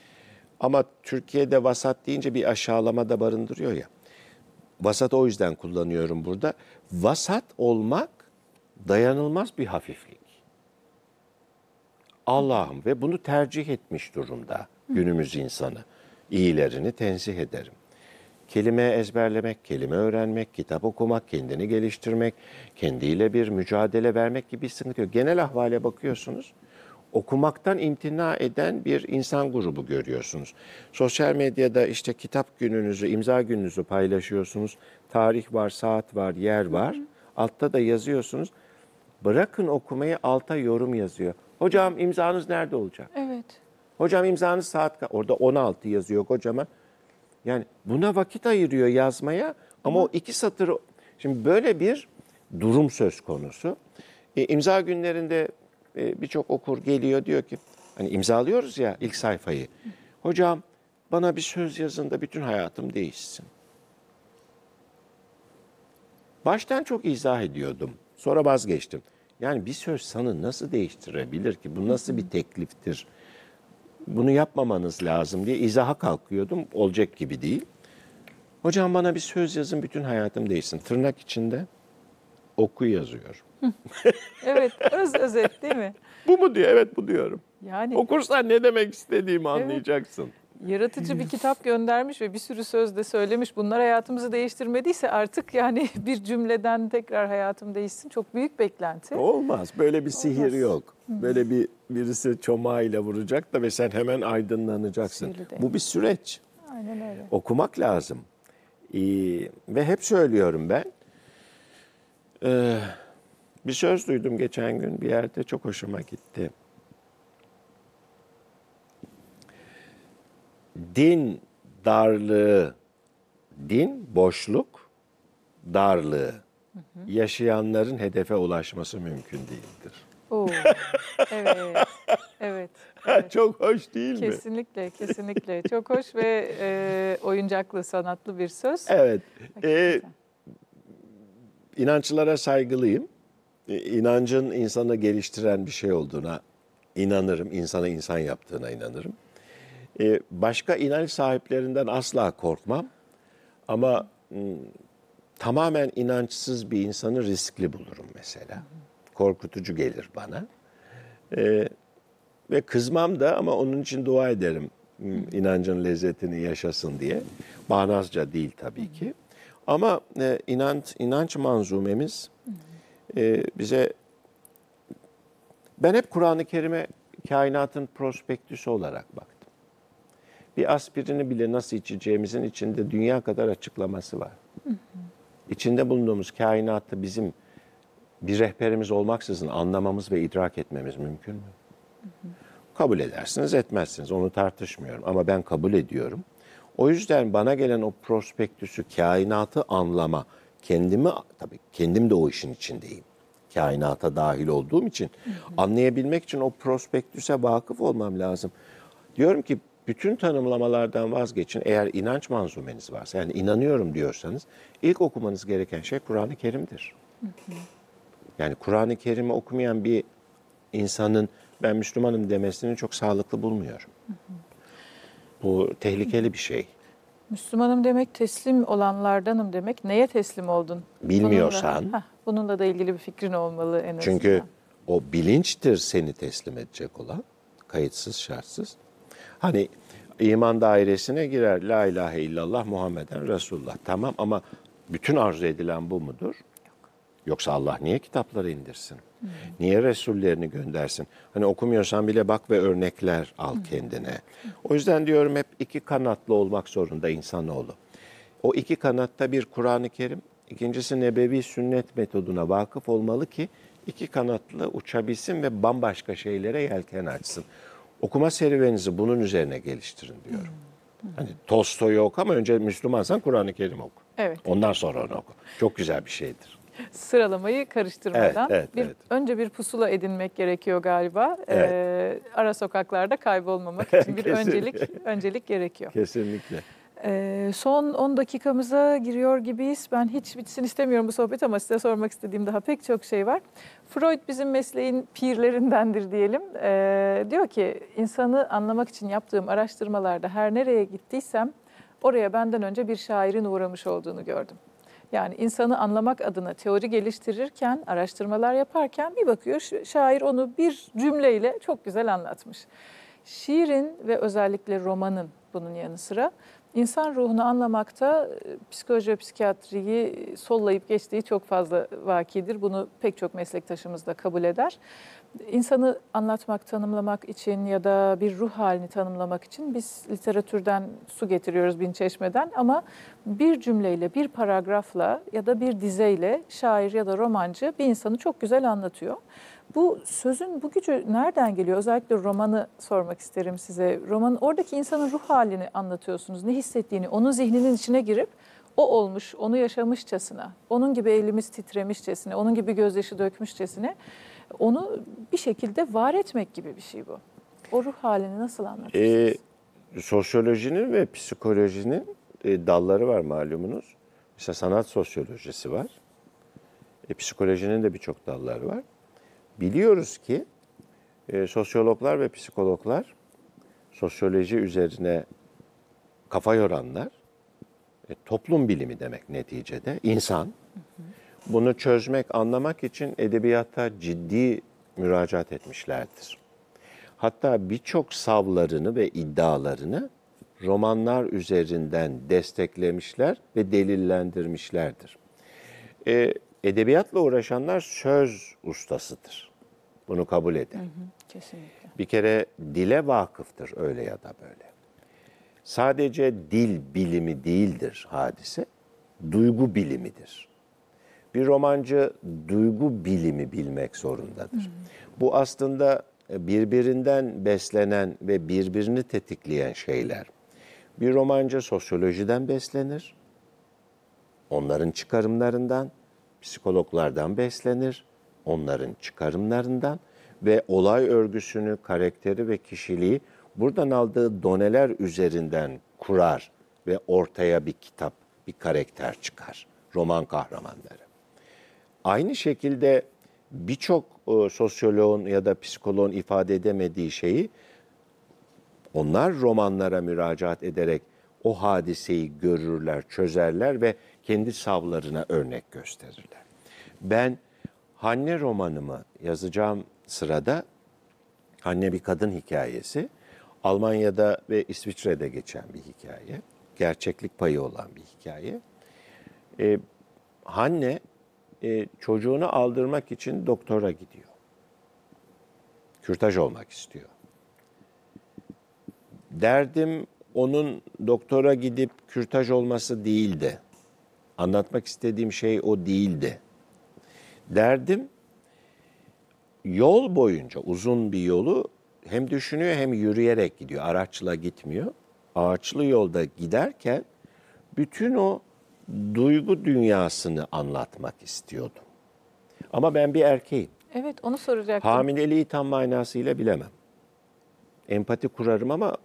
Ama Türkiye'de vasat deyince bir aşağılama da barındırıyor ya. Vasat o yüzden kullanıyorum burada. Vasat olmak dayanılmaz bir hafiflik. Allah'ım ve bunu tercih etmiş durumda günümüz insanı. İyilerini tenzih ederim. Kelime ezberlemek, kelime öğrenmek, kitap okumak, kendini geliştirmek, kendiyle bir mücadele vermek gibi sıkıntı yok. Genel ahvale bakıyorsunuz. Okumaktan imtina eden bir insan grubu görüyorsunuz. Sosyal medyada işte kitap gününüzü, imza gününüzü paylaşıyorsunuz. Tarih var, saat var, yer var. Hı hı. Altta da yazıyorsunuz. Bırakın okumayı, alta yorum yazıyor. Hocam imzanız nerede olacak? Evet. Hocam imzanız saat kaç? Orada on altı yazıyor kocaman. Yani buna vakit ayırıyor yazmaya ama hı. o iki satır... Şimdi böyle bir durum söz konusu. E, imza günlerinde... Birçok okur geliyor diyor ki, hani imzalıyoruz ya ilk sayfayı. Hocam bana bir söz yazın da bütün hayatım değişsin. Baştan çok izah ediyordum. Sonra vazgeçtim. Yani bir söz sana nasıl değiştirebilir ki? Bu nasıl bir tekliftir? Bunu yapmamanız lazım diye izaha kalkıyordum. Olacak gibi değil. Hocam bana bir söz yazın bütün hayatım değişsin. Tırnak içinde oku yazıyor. Evet, öz özet değil mi? Bu mu diyor? Evet, bu diyorum. Yani okursan ne demek istediğimi anlayacaksın. Evet. Yaratıcı bir kitap göndermiş ve bir sürü söz de söylemiş. Bunlar hayatımızı değiştirmediyse artık yani bir cümleden tekrar hayatım değişsin çok büyük beklenti. Olmaz. Böyle bir sihir Olmaz. Yok. Böyle bir birisi çomağıyla vuracak da ve sen hemen aydınlanacaksın. Bu bir süreç. Aynen öyle. Okumak lazım. Ee, ve hep söylüyorum ben. Ee, Bir söz duydum geçen gün bir yerde, çok hoşuma gitti. Din darlığı, din boşluk darlığı. Hı hı. Yaşayanların hedefe ulaşması mümkün değildir. Oo, evet, evet, evet. Çok hoş değil mi? Kesinlikle, kesinlikle. Çok hoş ve e, oyuncaklı, sanatlı bir söz. Evet. E, inançlara saygılıyım. İnancın insanı geliştiren bir şey olduğuna inanırım. İnsana insan yaptığına inanırım. Başka inanç sahiplerinden asla korkmam. Ama tamamen inançsız bir insanı riskli bulurum mesela. Korkutucu gelir bana. Ve kızmam da ama onun için dua ederim. İnancın lezzetini yaşasın diye. Bağnazca değil tabii ki. Ama inanç, inanç manzumemiz... Ee, bize, ben hep Kur'an-ı Kerim'e kainatın prospektüsü olarak baktım. Bir aspirini bile nasıl içeceğimizin içinde dünya kadar açıklaması var. Hı hı. İçinde bulunduğumuz kainatı bizim bir rehberimiz olmaksızın anlamamız ve idrak etmemiz mümkün mü? Hı hı. Kabul edersiniz, etmezsiniz. Onu tartışmıyorum ama ben kabul ediyorum. O yüzden bana gelen o prospektüsü, kainatı anlama, kendimi, tabii kendim de o işin içindeyim. Kainata dahil olduğum için. Hı hı. Anlayabilmek için o prospektüse vakıf olmam lazım. Diyorum ki bütün tanımlamalardan vazgeçin. Eğer inanç manzumeniz varsa, yani inanıyorum diyorsanız, ilk okumanız gereken şey Kur'an-ı Kerim'dir. Hı hı. Yani Kur'an-ı Kerim'i okumayan bir insanın ben Müslümanım demesini çok sağlıklı bulmuyorum. Hı hı. Bu tehlikeli bir şey. Müslümanım demek, teslim olanlardanım demek. Neye teslim oldun? Bilmiyorsan. Bununla, heh, bununla da ilgili bir fikrin olmalı en azından. Çünkü o bilinçtir seni teslim edecek olan. Kayıtsız, şartsız. Hani iman dairesine girer. La ilahe illallah Muhammeden Resulullah. Tamam ama bütün arzu edilen bu mudur? Yok. Yoksa Allah niye kitapları indirsin? Hmm. Niye Resullerini göndersin? Hani okumuyorsan bile bak ve örnekler al hmm. kendine. O yüzden diyorum hep iki kanatlı olmak zorunda insanoğlu. O iki kanatta bir Kur'an-ı Kerim, ikincisi nebevi sünnet metoduna vakıf olmalı ki iki kanatlı uçabilsin ve bambaşka şeylere yelken açsın. Okuma serüveninizi bunun üzerine geliştirin diyorum. Hani Tolstoy'u oku ama önce Müslümansan Kur'an-ı Kerim oku. Evet. Ondan sonra onu oku. Çok güzel bir şeydir. Sıralamayı karıştırmadan evet, evet, bir, evet. önce bir pusula edinmek gerekiyor galiba. Evet. Ee, ara sokaklarda kaybolmamak için bir öncelik öncelik gerekiyor. Kesinlikle. Ee, son on dakikamıza giriyor gibiyiz. Ben hiç bitsin istemiyorum bu sohbet ama size sormak istediğim daha pek çok şey var. Freud bizim mesleğin pirlerindendir diyelim. Ee, diyor ki, insanı anlamak için yaptığım araştırmalarda her nereye gittiysem oraya benden önce bir şairin uğramış olduğunu gördüm. Yani insanı anlamak adına teori geliştirirken, araştırmalar yaparken bir bakıyor şair onu bir cümleyle çok güzel anlatmış. Şiirin ve özellikle romanın bunun yanı sıra İnsan ruhunu anlamakta psikoloji ve psikiyatriyi sollayıp geçtiği çok fazla vakidir. Bunu pek çok meslektaşımız da kabul eder. İnsanı anlatmak, tanımlamak için ya da bir ruh halini tanımlamak için biz literatürden su getiriyoruz Binçeşme'den. Ama bir cümleyle, bir paragrafla ya da bir dizeyle şair ya da romancı bir insanı çok güzel anlatıyor. Bu sözün bu gücü nereden geliyor? Özellikle romanı sormak isterim size. Roman, oradaki insanın ruh halini anlatıyorsunuz. Ne hissettiğini, onun zihninin içine girip o olmuş, onu yaşamışçasına, onun gibi elimiz titremişçesine, onun gibi gözyaşı dökmüşçesine onu bir şekilde var etmek gibi bir şey bu. O ruh halini nasıl anlatıyorsunuz? Ee, sosyolojinin ve psikolojinin e, dalları var malumunuz. Mesela sanat sosyolojisi var. E, psikolojinin de birçok dalları var. Biliyoruz ki e, sosyologlar ve psikologlar, sosyoloji üzerine kafa yoranlar, e, toplum bilimi demek neticede, insan. Bunu çözmek, anlamak için edebiyata ciddi müracaat etmişlerdir. Hatta birçok savlarını ve iddialarını romanlar üzerinden desteklemişler ve delillendirmişlerdir. E, Edebiyatla uğraşanlar söz ustasıdır. Bunu kabul edin. Hı hı, kesinlikle. Bir kere dile vakıftır öyle ya da böyle. Sadece dil bilimi değildir hadise, duygu bilimidir. Bir romancı duygu bilimi bilmek zorundadır. Hı hı. Bu aslında birbirinden beslenen ve birbirini tetikleyen şeyler. Bir romancı sosyolojiden beslenir, onların çıkarımlarından. Psikologlardan beslenir, onların çıkarımlarından ve olay örgüsünü, karakteri ve kişiliği buradan aldığı doneler üzerinden kurar ve ortaya bir kitap, bir karakter çıkar. Roman kahramanları. Aynı şekilde birçok sosyoloğun ya da psikoloğun ifade edemediği şeyi onlar romanlara müracaat ederek o hadiseyi görürler, çözerler ve kendi savlarına örnek gösterirler. Ben Hanne romanımı yazacağım sırada, Hanne bir kadın hikayesi, Almanya'da ve İsviçre'de geçen bir hikaye, gerçeklik payı olan bir hikaye. Ee, Hanne e, çocuğunu aldırmak için doktora gidiyor. Kürtaj olmak istiyor. Derdim onun doktora gidip kürtaj olması değildi. Anlatmak istediğim şey o değildi. Derdim, yol boyunca uzun bir yolu hem düşünüyor hem yürüyerek gidiyor. Araçla gitmiyor. Ağaçlı yolda giderken bütün o duygu dünyasını anlatmak istiyordum. Ama ben bir erkeğim. Evet, onu soracaktım. Hamileliği tam manasıyla bilemem. Empati kurarım ama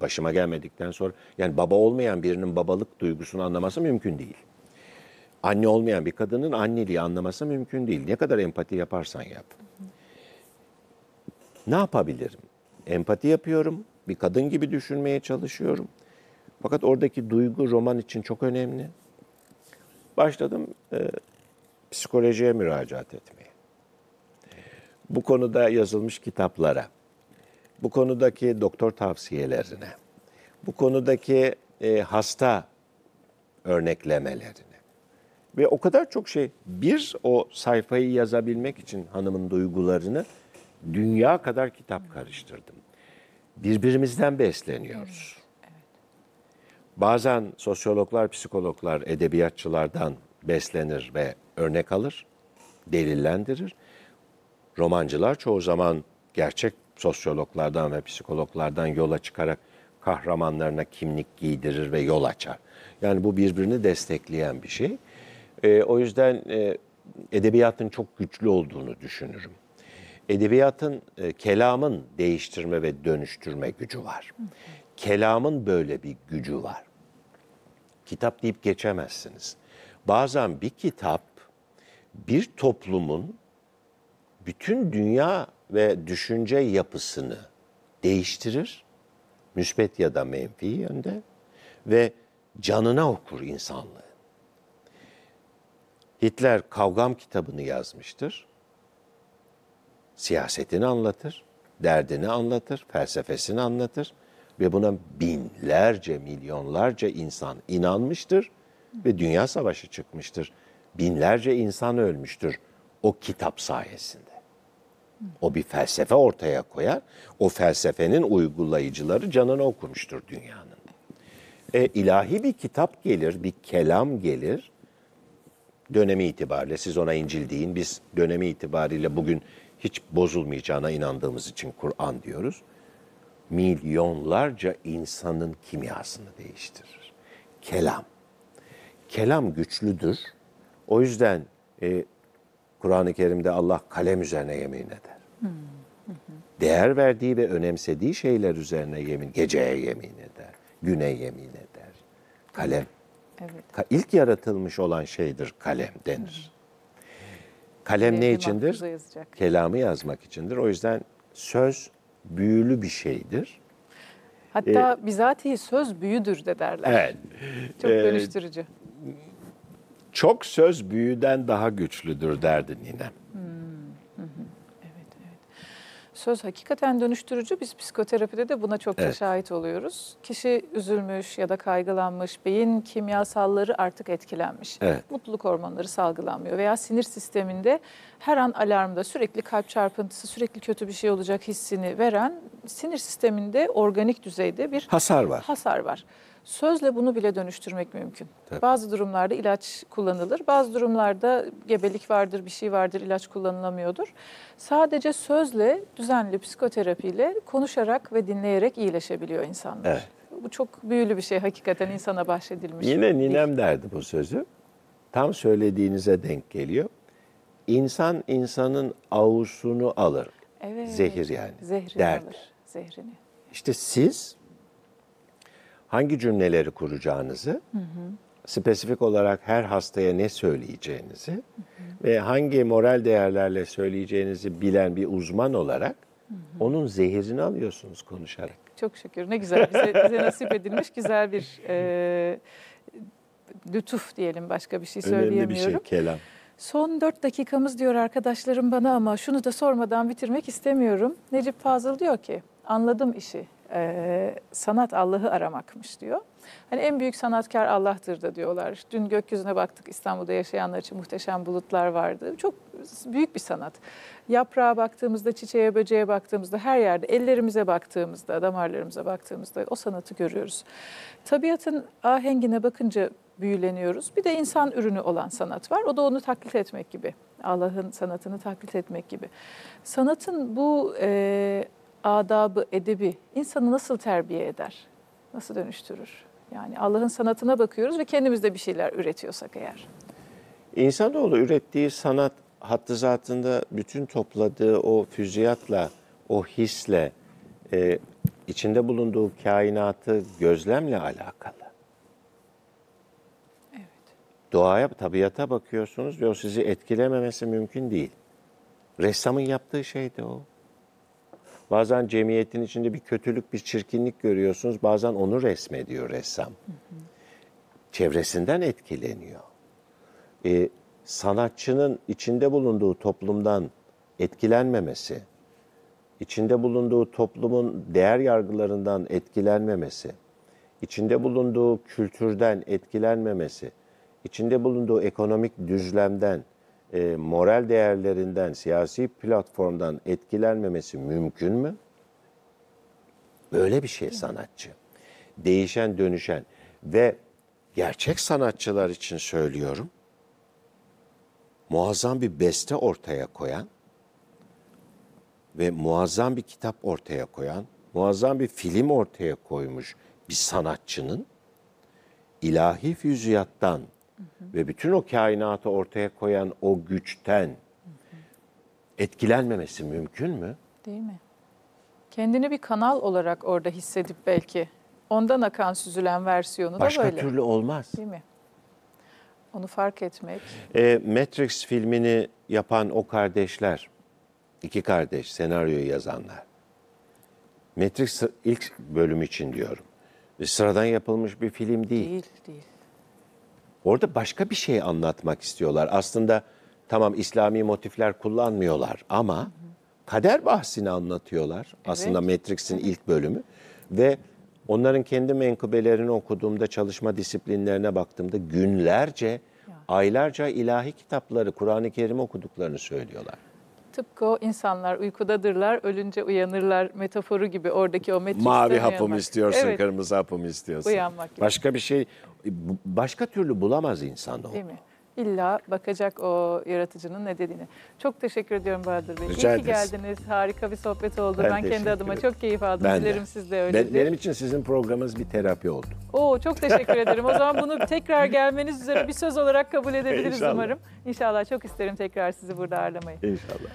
başıma gelmedikten sonra, yani baba olmayan birinin babalık duygusunu anlaması mümkün değil. Anne olmayan bir kadının anneliği anlaması mümkün değil. Ne kadar empati yaparsan yap. Hı hı. Ne yapabilirim? Empati yapıyorum. Bir kadın gibi düşünmeye çalışıyorum. Fakat oradaki duygu roman için çok önemli. Başladım e, psikolojiye müracaat etmeye. Bu konuda yazılmış kitaplara, bu konudaki doktor tavsiyelerine, bu konudaki e, hasta örneklemelerine. Ve o kadar çok şey, bir o sayfayı yazabilmek için hanımın duygularını dünya kadar kitap karıştırdım. Birbirimizden besleniyoruz. Evet, evet. Bazen sosyologlar, psikologlar, edebiyatçılardan beslenir ve örnek alır, delillendirir. romancılar çoğu zaman gerçek sosyologlardan ve psikologlardan yola çıkarak kahramanlarına kimlik giydirir ve yol açar. Yani bu birbirini destekleyen bir şey. E, o yüzden e, edebiyatın çok güçlü olduğunu düşünürüm. Edebiyatın, e, kelamın değiştirme ve dönüştürme gücü var. Kelamın böyle bir gücü var. Kitap deyip geçemezsiniz. Bazen bir kitap bir toplumun bütün dünya ve düşünce yapısını değiştirir. Müsbet ya da menfi yönde ve canına okur insanlığı. Hitler Kavgam kitabını yazmıştır. Siyasetini anlatır, derdini anlatır, felsefesini anlatır ve buna binlerce, milyonlarca insan inanmıştır ve dünya savaşı çıkmıştır. Binlerce insan ölmüştür o kitap sayesinde. O bir felsefe ortaya koyar. O felsefenin uygulayıcıları canını okumuştur dünyanın. E, ilahi bir kitap gelir, bir kelam gelir. Dönemi itibariyle, siz ona İncil deyin, biz dönemi itibariyle bugün hiç bozulmayacağına inandığımız için Kur'an diyoruz. Milyonlarca insanın kimyasını değiştirir. Kelam. Kelam güçlüdür. O yüzden E, Kur'an-ı Kerim'de Allah kalem üzerine yemin eder. Hmm. Hı hı. Değer verdiği ve önemsediği şeyler üzerine yemin, geceye yemin eder, güne yemin eder. Kalem. Evet. İlk yaratılmış olan şeydir kalem denir. Hmm. Kalem Benim ne içindir? Kelamı yazmak içindir. O yüzden söz büyülü bir şeydir. Hatta ee, bizatihi söz büyüdür de derler. Evet. Çok dönüştürücü. Ee, Çok söz büyüden daha güçlüdür derdi ninem. Hmm. Evet, evet. Söz hakikaten dönüştürücü. Biz psikoterapide de buna çokça evet. şahit oluyoruz. Kişi üzülmüş ya da kaygılanmış, beyin kimyasalları artık etkilenmiş. Evet. Mutluluk hormonları salgılanmıyor veya sinir sisteminde her an alarmda, sürekli kalp çarpıntısı, sürekli kötü bir şey olacak hissini veren sinir sisteminde organik düzeyde bir hasar var. Hasar var. Sözle bunu bile dönüştürmek mümkün. Tabii. Bazı durumlarda ilaç kullanılır, bazı durumlarda gebelik vardır, bir şey vardır, ilaç kullanılamıyordur. Sadece sözle, düzenli psikoterapiyle, konuşarak ve dinleyerek iyileşebiliyor insanlar. Evet. Bu çok büyülü bir şey hakikaten, insana bahşedilmiş. Yine ninem derdi bu sözü. Tam söylediğinize denk geliyor. İnsan insanın avusunu alır. Evet. Zehir yani. Zehrini derdi. alır. Zehrini. İşte siz hangi cümleleri kuracağınızı, hı hı. spesifik olarak her hastaya ne söyleyeceğinizi hı hı. ve hangi moral değerlerle söyleyeceğinizi bilen bir uzman olarak hı hı. onun zehirini alıyorsunuz konuşarak. Çok şükür, ne güzel, bize, bize nasip edilmiş güzel bir e, lütuf diyelim, başka bir şey söyleyemiyorum. Önemli bir şey kelam. Son dört dakikamız diyor arkadaşlarım bana, ama şunu da sormadan bitirmek istemiyorum. Necip Fazıl diyor ki, anladım işi. Ee, sanat Allah'ı aramakmış diyor. Hani en büyük sanatkar Allah'tır da diyorlar. Dün gökyüzüne baktık, İstanbul'da yaşayanlar için muhteşem bulutlar vardı. Çok büyük bir sanat. Yaprağa baktığımızda, çiçeğe, böceğe baktığımızda, her yerde, ellerimize baktığımızda, damarlarımıza baktığımızda o sanatı görüyoruz. Tabiatın ahengine bakınca büyüleniyoruz. Bir de insan ürünü olan sanat var. O da onu taklit etmek gibi. Allah'ın sanatını taklit etmek gibi. Sanatın bu E, adabı, edebi insanı nasıl terbiye eder? Nasıl dönüştürür? Yani Allah'ın sanatına bakıyoruz ve kendimizde bir şeyler üretiyorsak eğer. İnsanoğlu ürettiği sanat hattı zatında bütün topladığı o füziyatla, o hisle, e, içinde bulunduğu kainatı gözlemle alakalı. Evet. Doğaya, tabiata bakıyorsunuz ve o sizi etkilememesi mümkün değil. Ressamın yaptığı şey de o. Bazen cemiyetin içinde bir kötülük, bir çirkinlik görüyorsunuz. Bazen onu resmediyor ressam. Hı hı. Çevresinden etkileniyor. Ee, sanatçının içinde bulunduğu toplumdan etkilenmemesi, içinde bulunduğu toplumun değer yargılarından etkilenmemesi, içinde bulunduğu kültürden etkilenmemesi, içinde bulunduğu ekonomik düzlemden, E, moral değerlerinden, siyasi platformdan etkilenmemesi mümkün mü? Böyle bir şey sanatçı. Değişen, dönüşen ve gerçek sanatçılar için söylüyorum, muazzam bir beste ortaya koyan ve muazzam bir kitap ortaya koyan, muazzam bir film ortaya koymuş bir sanatçının ilahi füziyattan hı hı. ve bütün o kainatı ortaya koyan o güçten hı hı. etkilenmemesi mümkün mü? Değil mi? Kendini bir kanal olarak orada hissedip belki ondan akan süzülen versiyonu başka da böyle. Başka türlü olmaz. Değil mi? Onu fark etmek. E, Matrix filmini yapan o kardeşler, iki kardeş senaryoyu yazanlar. Matrix ilk bölüm için diyorum. Sıradan yapılmış bir film değil. Değil, değil. Orada başka bir şey anlatmak istiyorlar. Aslında tamam İslami motifler kullanmıyorlar ama hı hı. kader bahsini anlatıyorlar. Evet. Aslında Matrix'in ilk bölümü. Ve onların kendi menkıbelerini okuduğumda, çalışma disiplinlerine baktığımda günlerce, ya. aylarca ilahi kitapları, Kur'an-ı Kerim okuduklarını söylüyorlar. Tıpkı o insanlar uykudadırlar, ölünce uyanırlar metaforu gibi oradaki o Matrix'ten mavi hapımı istiyorsun, evet. kırmızı hapımı istiyorsun. Uyanmak gibi. Başka bir şey, başka türlü bulamaz insan o. Değil mi? İlla bakacak o yaratıcının ne dediğine. Çok teşekkür ediyorum Bahadır Bey. Rica İyi ki ederiz. geldiniz. Harika bir sohbet oldu. Ben, ben kendi adıma ederim. çok keyif aldım. Ben Dilerim de. siz de öyledir. Benim için sizin programınız bir terapi oldu. Oo, çok teşekkür ederim. O zaman bunu tekrar gelmeniz üzere bir söz olarak kabul edebiliriz İnşallah. umarım. İnşallah çok isterim tekrar sizi burada ağırlamayı. İnşallah.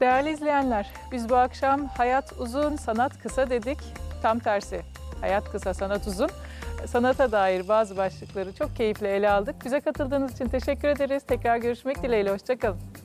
Değerli izleyenler, biz bu akşam hayat uzun, sanat kısa dedik. Tam tersi. Hayat kısa, sanat uzun. Sanata dair bazı başlıkları çok keyifle ele aldık. Bize katıldığınız için teşekkür ederiz. Tekrar görüşmek dileğiyle. Hoşça kalın.